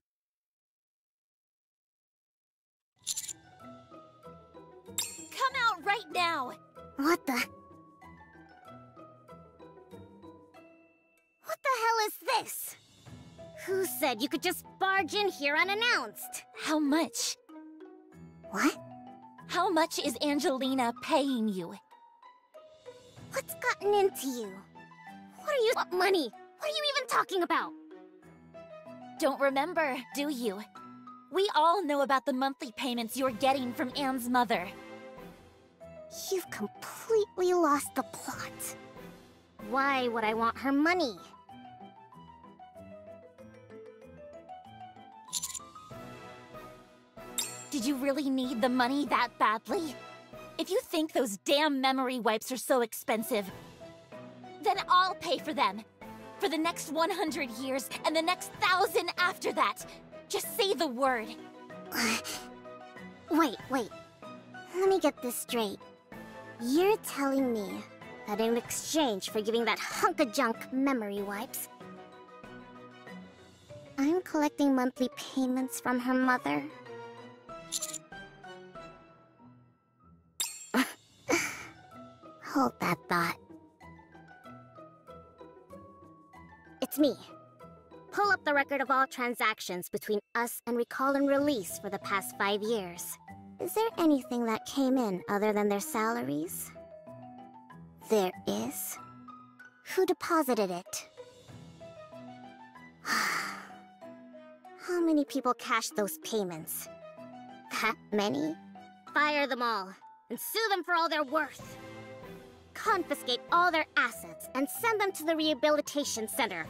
Right now. What the? What the hell is this? Who said you could just barge in here unannounced? How much? What? How much is Angelina paying you? What's gotten into you? What are you- What money? What are you even talking about? Don't remember, do you? We all know about the monthly payments you're getting from Anne's mother. You've completely lost the plot. Why would I want her money? Did you really need the money that badly? If you think those damn memory wipes are so expensive, then I'll pay for them. For the next one hundred years and the next thousand after that. Just say the word. Wait, wait. Let me get this straight. You're telling me that in exchange for giving that hunk of junk memory wipes, I'm collecting monthly payments from her mother? Hold that thought. It's me. Pull up the record of all transactions between us and Recall and Release for the past five years. Is there anything that came in other than their salaries? There is. Who deposited it? How many people cashed those payments? That many? Fire them all, and sue them for all they're worth. Confiscate all their assets and send them to the rehabilitation center.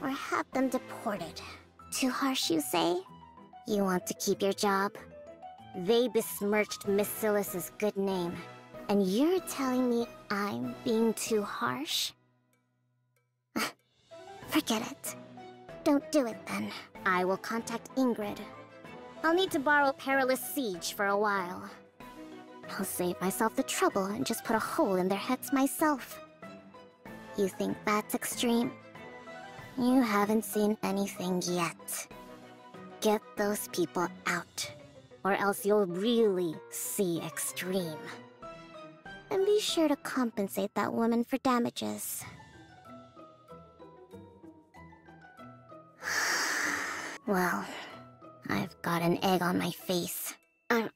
Or have them deported. Too harsh, you say? You want to keep your job? They besmirched Missilis's good name. And you're telling me I'm being too harsh? Forget it. Don't do it, then. I will contact Ingrid. I'll need to borrow Perilous Siege for a while. I'll save myself the trouble and just put a hole in their heads myself. You think that's extreme? You haven't seen anything yet. Get those people out, or else you'll really see extreme. And be sure to compensate that woman for damages. Well, I've got an egg on my face. I'm...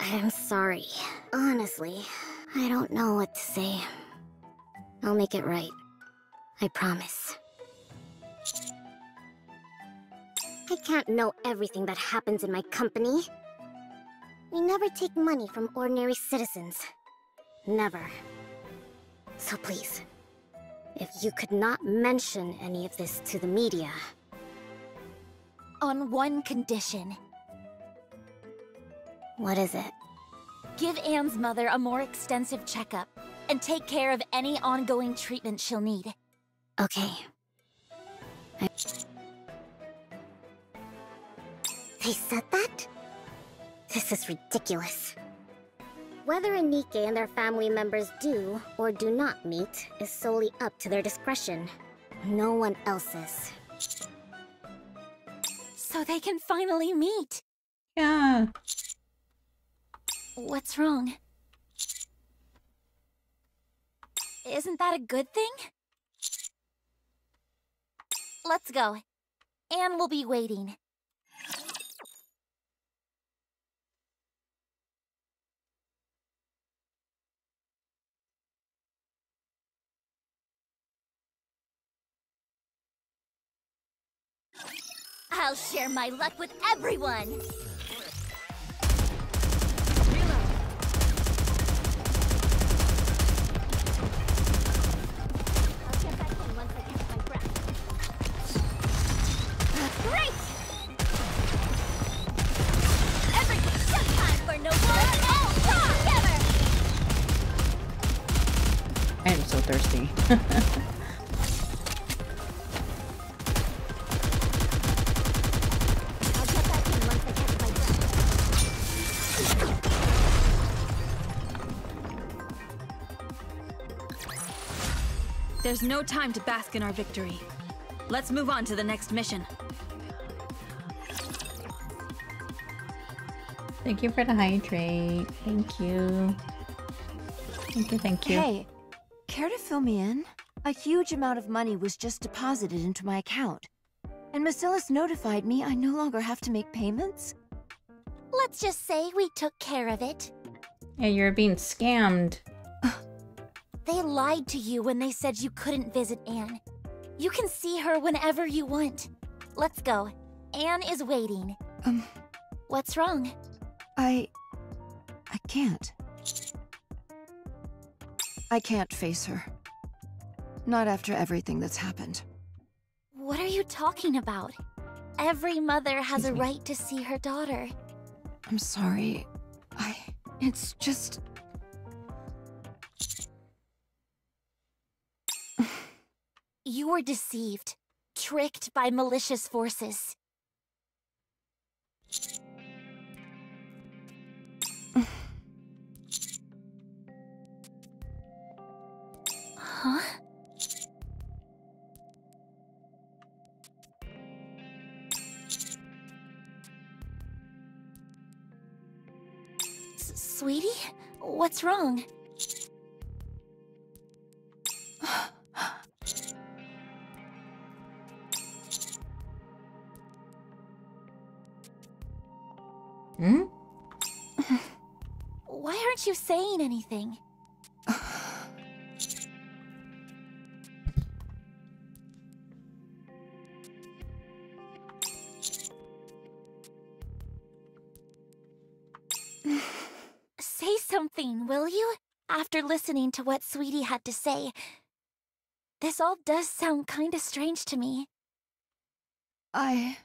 I'm sorry. Honestly, I don't know what to say. I'll make it right. I promise. I can't know everything that happens in my company. We never take money from ordinary citizens. Never. So please, if you could not mention any of this to the media. On one condition. What is it? Give Anne's mother a more extensive checkup, and take care of any ongoing treatment she'll need. Okay. I... They said that? This is ridiculous. Whether Nikke and their family members do or do not meet is solely up to their discretion. No one else's. So they can finally meet! Yeah. What's wrong? Isn't that a good thing? Let's go. Anne will be waiting. I'll share my luck with everyone! Thirsty. There's no time to bask in our victory. Let's move on to the next mission. Thank you for the hydrate. Thank you. Thank you, thank you. Hey. Care to fill me in? A huge amount of money was just deposited into my account. And Macillus notified me I no longer have to make payments? Let's just say we took care of it. Yeah, you're being scammed. They lied to you when they said you couldn't visit Anne. You can see her whenever you want. Let's go. Anne is waiting. Um... What's wrong? I... I can't. I can't face her. Not after everything that's happened. What are you talking about? Every mother has Excuse a me. right to see her daughter. I'm sorry. I... It's just... You were deceived. Tricked by malicious forces. Huh? S-sweetie? What's wrong? Hmm? Why aren't you saying anything? something, will you? After listening to what Sweetie had to say. This all does sound kinda strange to me. I...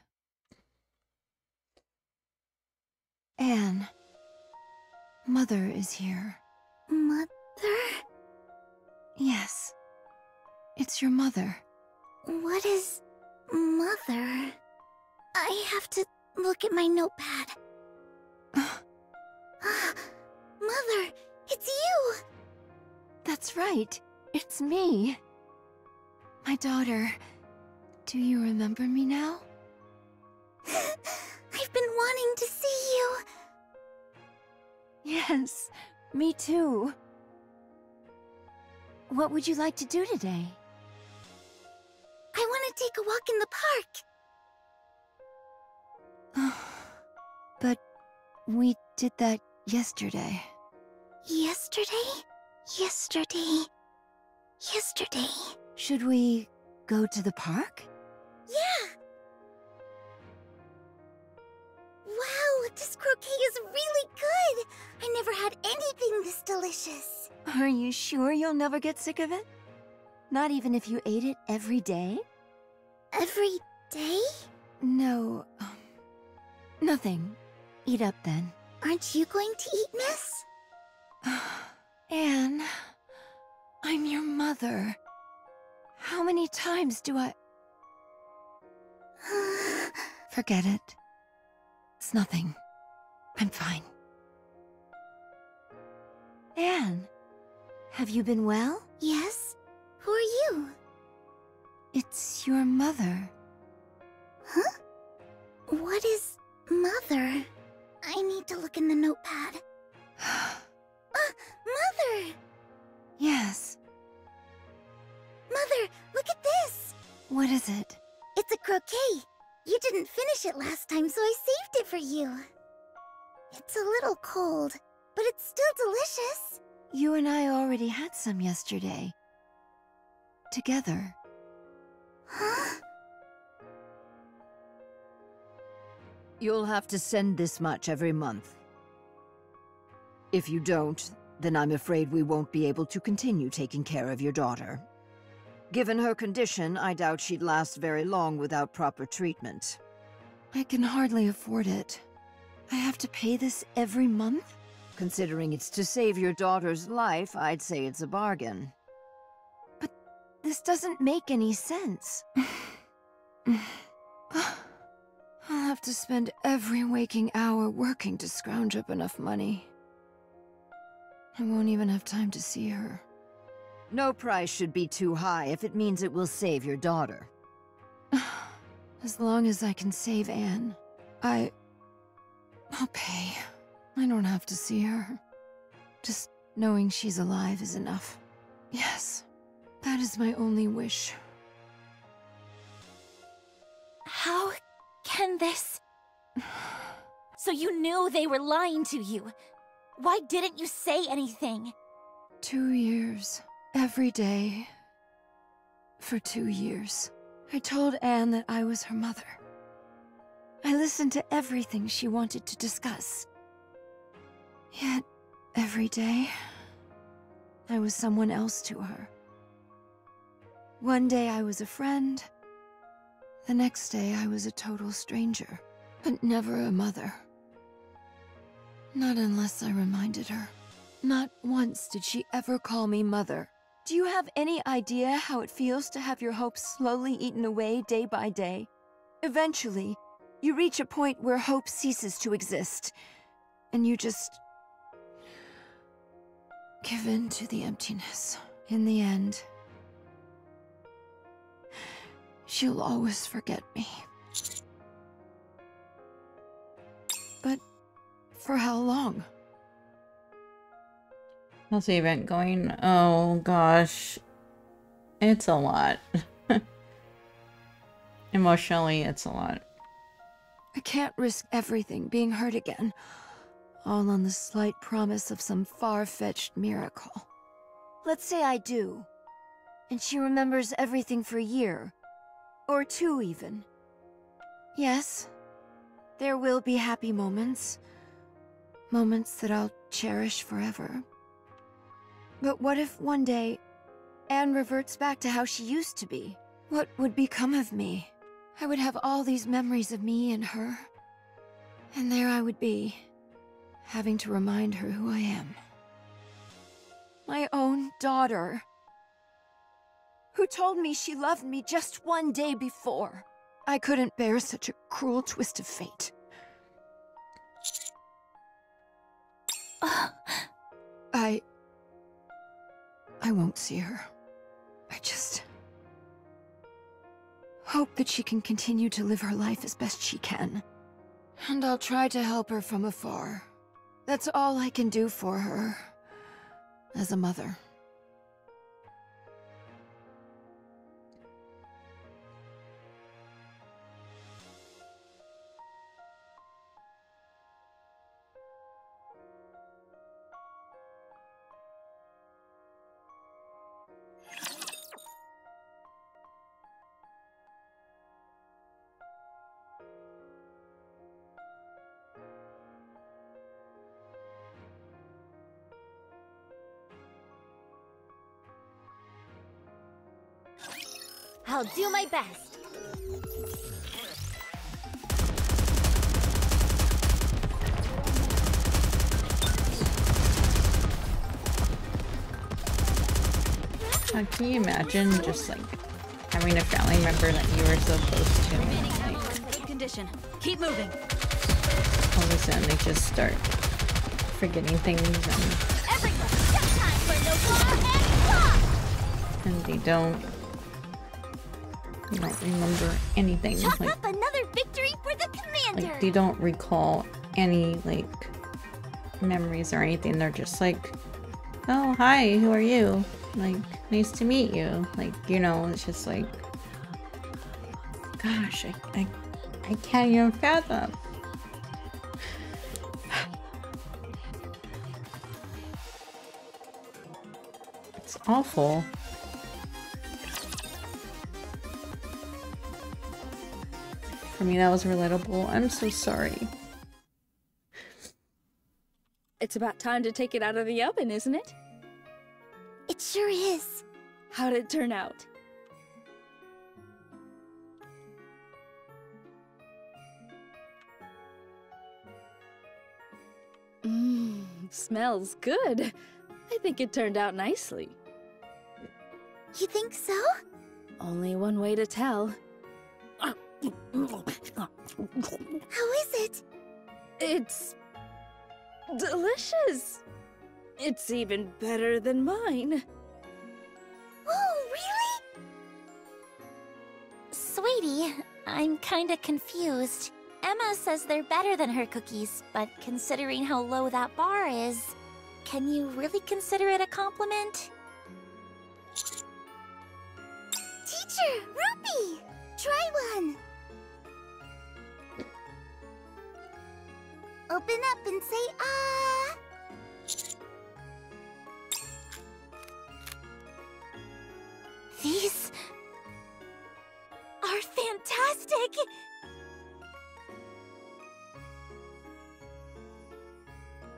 Anne... Mother is here. Mother? Yes. It's your mother. What is... Mother? I have to look at my notepad. Uh. Uh, Mother, it's you! That's right. It's me. My daughter. Do you remember me now? I've been wanting to see you. Yes, me too. What would you like to do today? I want to take a walk in the park. But we did that yesterday. Yesterday? Yesterday... Yesterday... Should we go to the park? Yeah! Wow, this croquet is really good! I never had anything this delicious. Are you sure you'll never get sick of it? Not even if you ate it every day? Every day? No... Um, nothing. Eat up then. Aren't you going to eat, miss? Anne... I'm your mother. How many times do I... Forget it. It's nothing. I'm fine. Anne, have you been well? Yes. Who are you? It's your mother. Huh? What is mother? I need to look in the notepad. Uh, Mother! Yes. Mother, look at this! What is it? It's a croquet. You didn't finish it last time, so I saved it for you. It's a little cold, but it's still delicious. You and I already had some yesterday. Together. Huh? You'll have to send this much every month. If you don't, then I'm afraid we won't be able to continue taking care of your daughter. Given her condition, I doubt she'd last very long without proper treatment. I can hardly afford it. I have to pay this every month? Considering it's to save your daughter's life, I'd say it's a bargain. But this doesn't make any sense. I'll have to spend every waking hour working to scrounge up enough money. I won't even have time to see her. No price should be too high if it means it will save your daughter. As long as I can save Anne, I... I'll pay. I don't have to see her. Just knowing she's alive is enough. Yes, that is my only wish. How can this... So you knew they were lying to you? Why didn't you say anything? Two years. Every day. For two years. I told Anne that I was her mother. I listened to everything she wanted to discuss. Yet, every day, I was someone else to her. One day I was a friend. The next day I was a total stranger, but never a mother. Not unless I reminded her. Not once did she ever call me mother. Do you have any idea how it feels to have your hopes slowly eaten away day by day? Eventually, you reach a point where hope ceases to exist, and you just... give in to the emptiness. In the end, she'll always forget me. But... for how long? How's the event going? Oh gosh. It's a lot. Emotionally, it's a lot. I can't risk everything being hurt again. All on the slight promise of some far-fetched miracle. Let's say I do. And she remembers everything for a year. Or two, even. Yes. There will be happy moments. Moments that I'll cherish forever. But what if one day, Anne reverts back to how she used to be? What would become of me? I would have all these memories of me and her. And there I would be, having to remind her who I am. My own daughter, who told me she loved me just one day before. I couldn't bear such a cruel twist of fate. I... I won't see her. I just... hope that she can continue to live her life as best she can. And I'll try to help her from afar. That's all I can do for her, as a mother. I'll do my best. Now, can you imagine just like having a family member that you were so close to? And, like, good condition. Keep moving. All of a sudden, they just start forgetting things, and, and they don't. I don't remember anything. Chalk like, up another victory for the commander. Like, they don't recall any like memories or anything. They're just like, oh hi, who are you? Like, nice to meet you. Like, you know, it's just like, gosh, I I, I can't even fathom. It's awful. For me, that was relatable. I'm so sorry. It's about time to take it out of the oven, isn't it? It sure is. How'd it turn out? Mmm, smells good. I think it turned out nicely. You think so? Only one way to tell. How is it? It's delicious. It's even better than mine. Oh, really? Sweetie, I'm kinda confused. Emma says they're better than her cookies, but considering how low that bar is, can you really consider it a compliment? Teacher, Rupee! Try one! Open up and say, ah! These are fantastic!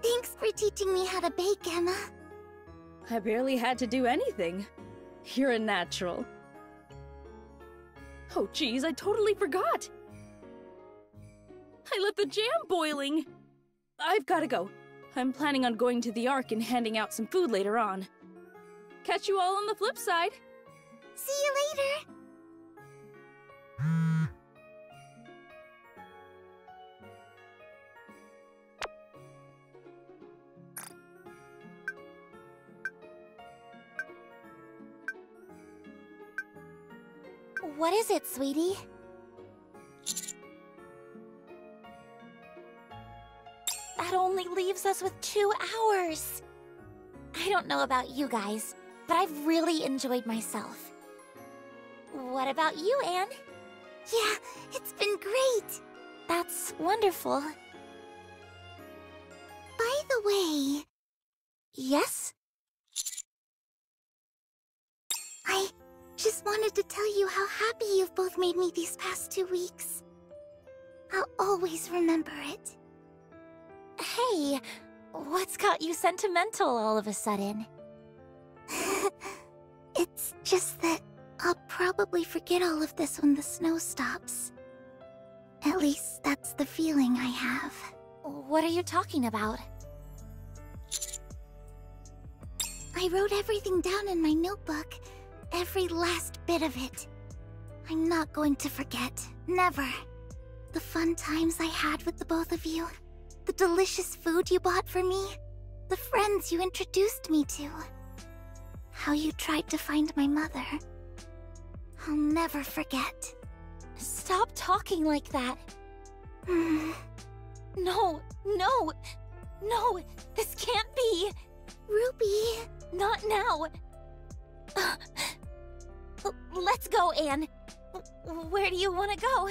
Thanks for teaching me how to bake, Emma. I barely had to do anything. You're a natural. Oh, geez, I totally forgot! I left the jam boiling! I've gotta go. I'm planning on going to the Ark and handing out some food later on. Catch you all on the flip side. See you later. What is it, sweetie? That only leaves us with two hours. I don't know about you guys, but I've really enjoyed myself. What about you, Anne? Yeah, it's been great. That's wonderful. By the way... Yes? I just wanted to tell you how happy you've both made me these past two weeks. I'll always remember it. Hey, what's got you sentimental all of a sudden? It's just that I'll probably forget all of this when the snow stops. At least that's the feeling I have. What are you talking about? I wrote everything down in my notebook. Every last bit of it. I'm not going to forget. Never. The fun times I had with the both of you. The delicious food you bought for me. The friends you introduced me to. How you tried to find my mother. I'll never forget. Stop talking like that. Mm. No, no, no, this can't be. Rupee. Not now. Uh, let's go, Anne. Where do you want to go?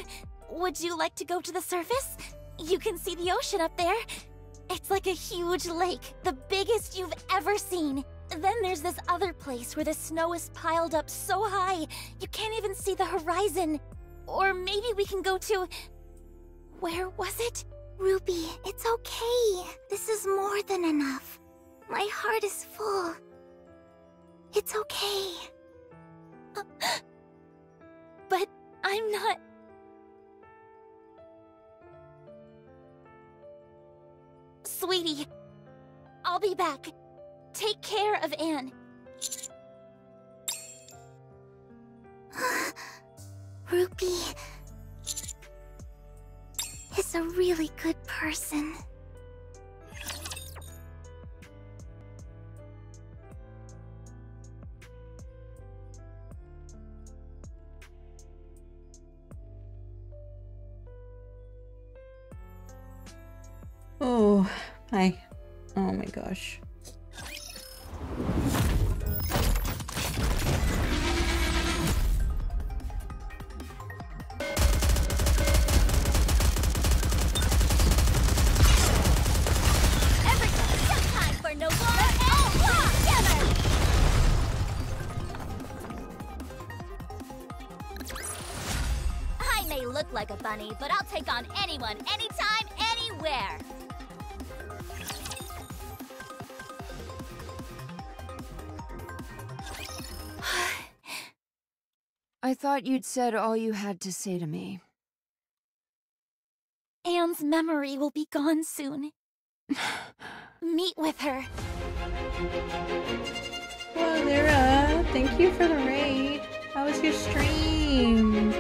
Would you like to go to the surface? You can see the ocean up there. It's like a huge lake, the biggest you've ever seen. Then there's this other place where the snow is piled up so high, you can't even see the horizon. Or maybe we can go to... where was it? Rupee, it's okay. This is more than enough. My heart is full. It's okay. Uh, but I'm not... Sweetie, I'll be back. Take care of Anne. Rupee is a really good person. Oh, hi. Oh my gosh. Like a bunny, but I'll take on anyone, anytime, anywhere. I thought you'd said all you had to say to me. Anne's memory will be gone soon. Meet with her. Hello, Lyra. Thank you for the raid. How was your stream?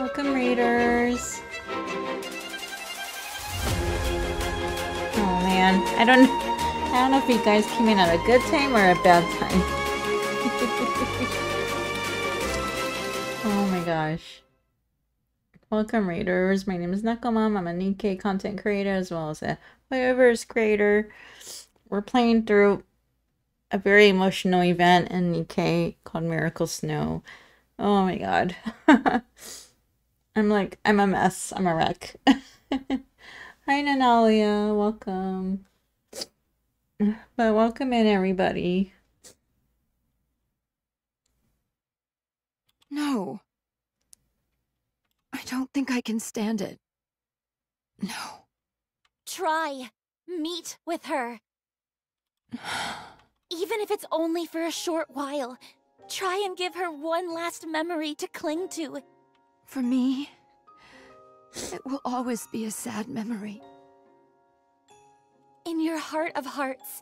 Welcome, readers. Oh man, I don't, I don't know if you guys came in at a good time or a bad time. Oh my gosh. Welcome, readers. My name is Neko Mom. I'm a NIKKE content creator as well as a Hoyoverse creator. We're playing through a very emotional event in NIKKE called Miracle Snow. Oh my god. I'm like, I'm a mess. I'm a wreck. Hi, Nanalia. Welcome. But welcome in, everybody. No. I don't think I can stand it. No. Try. Meet with her. Even if it's only for a short while, try and give her one last memory to cling to. For me, it will always be a sad memory. In your heart of hearts,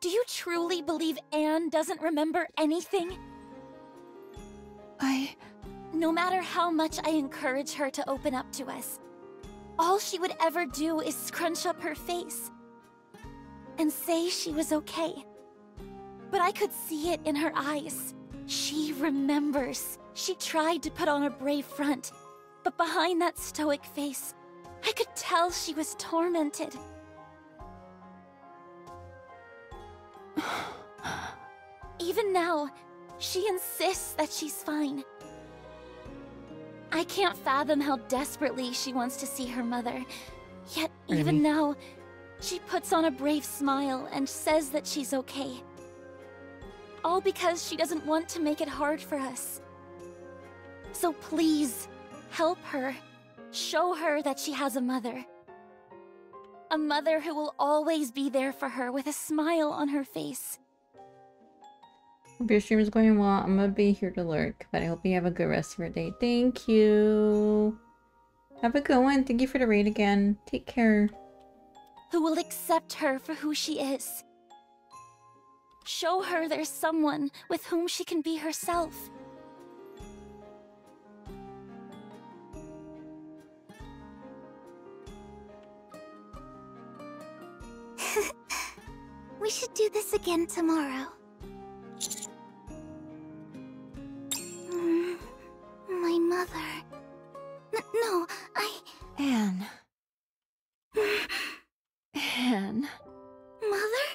do you truly believe Anne doesn't remember anything? I... No matter how much I encourage her to open up to us, all she would ever do is scrunch up her face and say she was okay. But I could see it in her eyes. She remembers. She tried to put on a brave front, but behind that stoic face, I could tell she was tormented. Even now, she insists that she's fine. I can't fathom how desperately she wants to see her mother, yet really? Even now, she puts on a brave smile and says that she's okay. All because she doesn't want to make it hard for us. So please, help her. Show her that she has a mother. A mother who will always be there for her with a smile on her face. Hope your stream is going well. I'm gonna be here to lurk, but I hope you have a good rest of your day. Thank you. Have a good one. Thank you for the raid again. Take care. Who will accept her for who she is. Show her there's someone with whom she can be herself. We should do this again tomorrow. Mm, my mother... N no, I... Anne... Anne... Mother?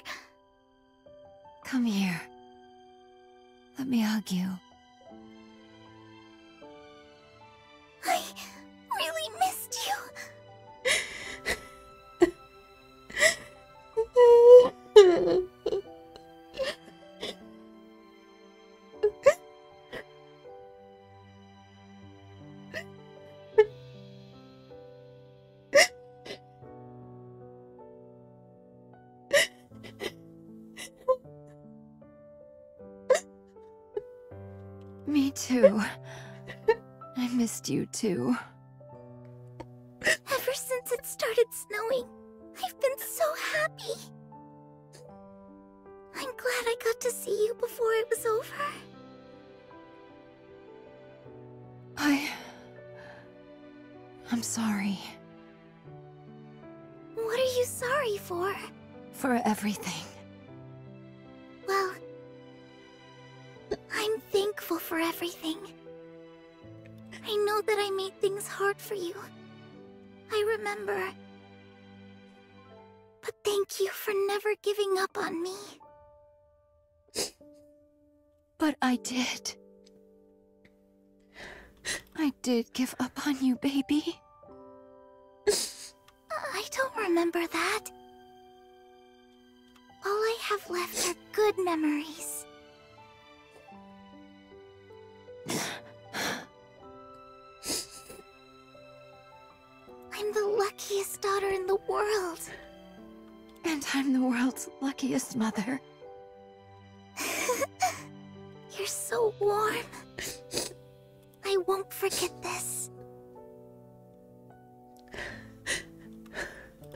Come here. Let me hug you. I... really missed you! Me too. I missed you too. Ever since it started snowing, I've been so happy. I'm glad I got to see you before it was over. I... I'm sorry. What are you sorry for? For everything. Well... I'm thankful for everything. I know that I made things hard for you. I remember. But thank you for never giving up on me. But I did. I did give up on you, baby. I don't remember that. All I have left are good memories. I'm the luckiest daughter in the world. And I'm the world's luckiest mother. You're so warm. I won't forget this.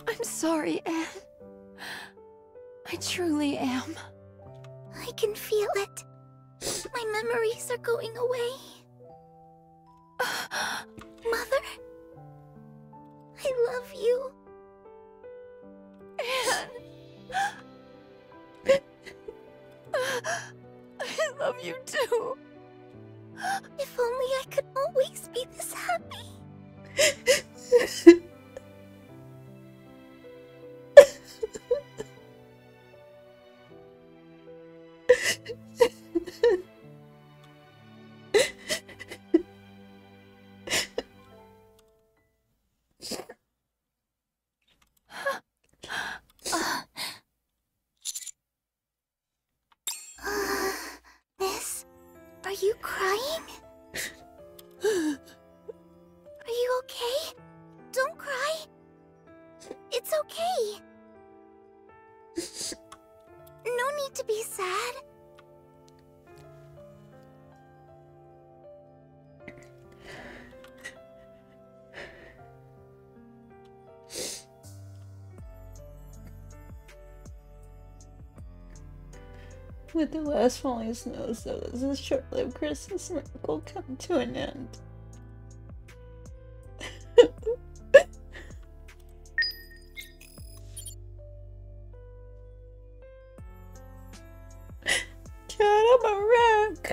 I'm sorry, Anne. I truly am. I can feel it. My memories are going away. Mother, I love you. Anne. I love you too. If only I could always be this happy. With the last falling snows, though, does this short-lived Christmas miracle come to an end? God, I'm a wreck!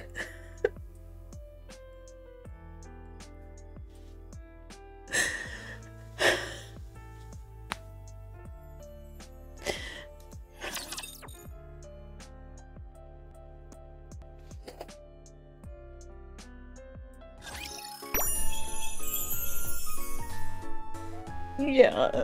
Yeah.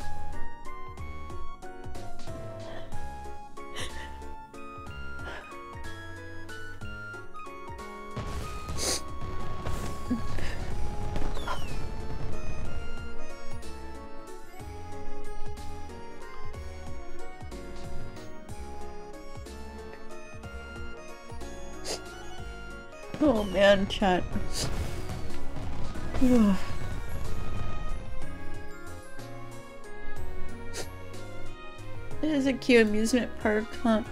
Oh man, chat. Ugh. It is a cute amusement park, huh?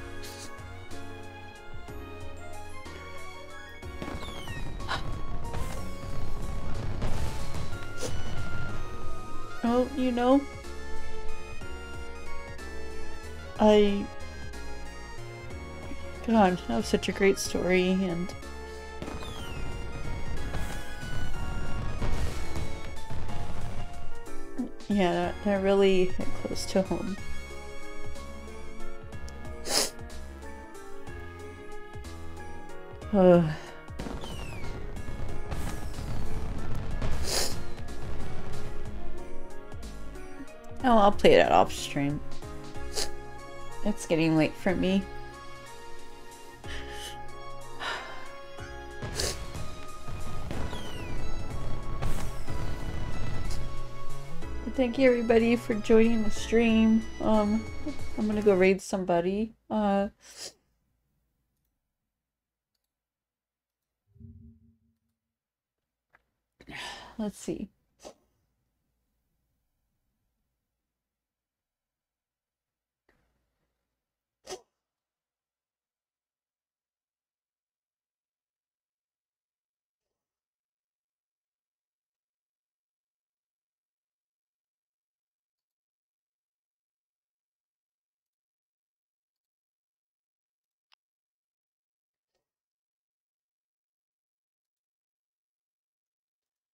Oh, you know, I... God, that was such a great story, and... Yeah, that, that really hit close to home. Ugh. Oh, I'll play that off stream. It's getting late for me. Thank you everybody for joining the stream. Um, I'm gonna go raid somebody. Uh, let's see.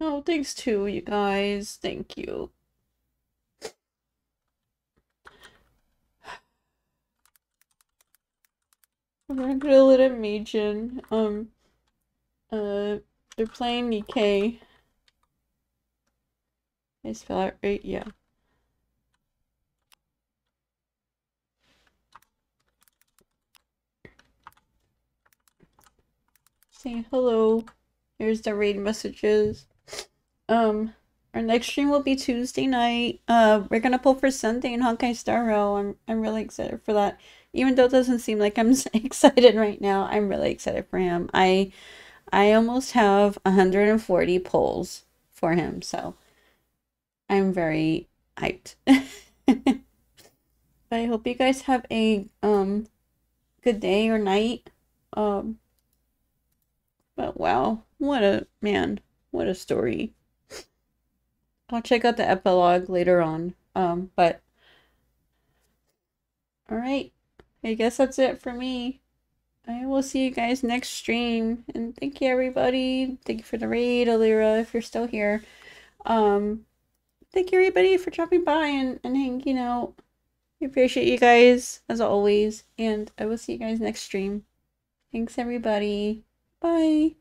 Oh, thanks to you guys. Thank you. I'm gonna go let a mage in. Um, uh, they're playing Nikke. I spell it right, yeah. Say hello. Here's the raid messages. Um, our next stream will be Tuesday night. Uh, we're gonna pull for Sunday in Honkai Star Rail. I'm I'm really excited for that. Even though it doesn't seem like I'm excited right now, I'm really excited for him. I I almost have one hundred forty polls for him, so I'm very hyped. But I hope you guys have a um good day or night. Um, but wow, what a man, what a story. I'll check out the epilogue later on, um, but alright, I guess that's it for me. I will see you guys next stream, and thank you everybody. Thank you for the raid, Alira, if you're still here. Um, thank you everybody for dropping by and, and hanging out. I appreciate you guys, as always, and I will see you guys next stream. Thanks everybody. Bye.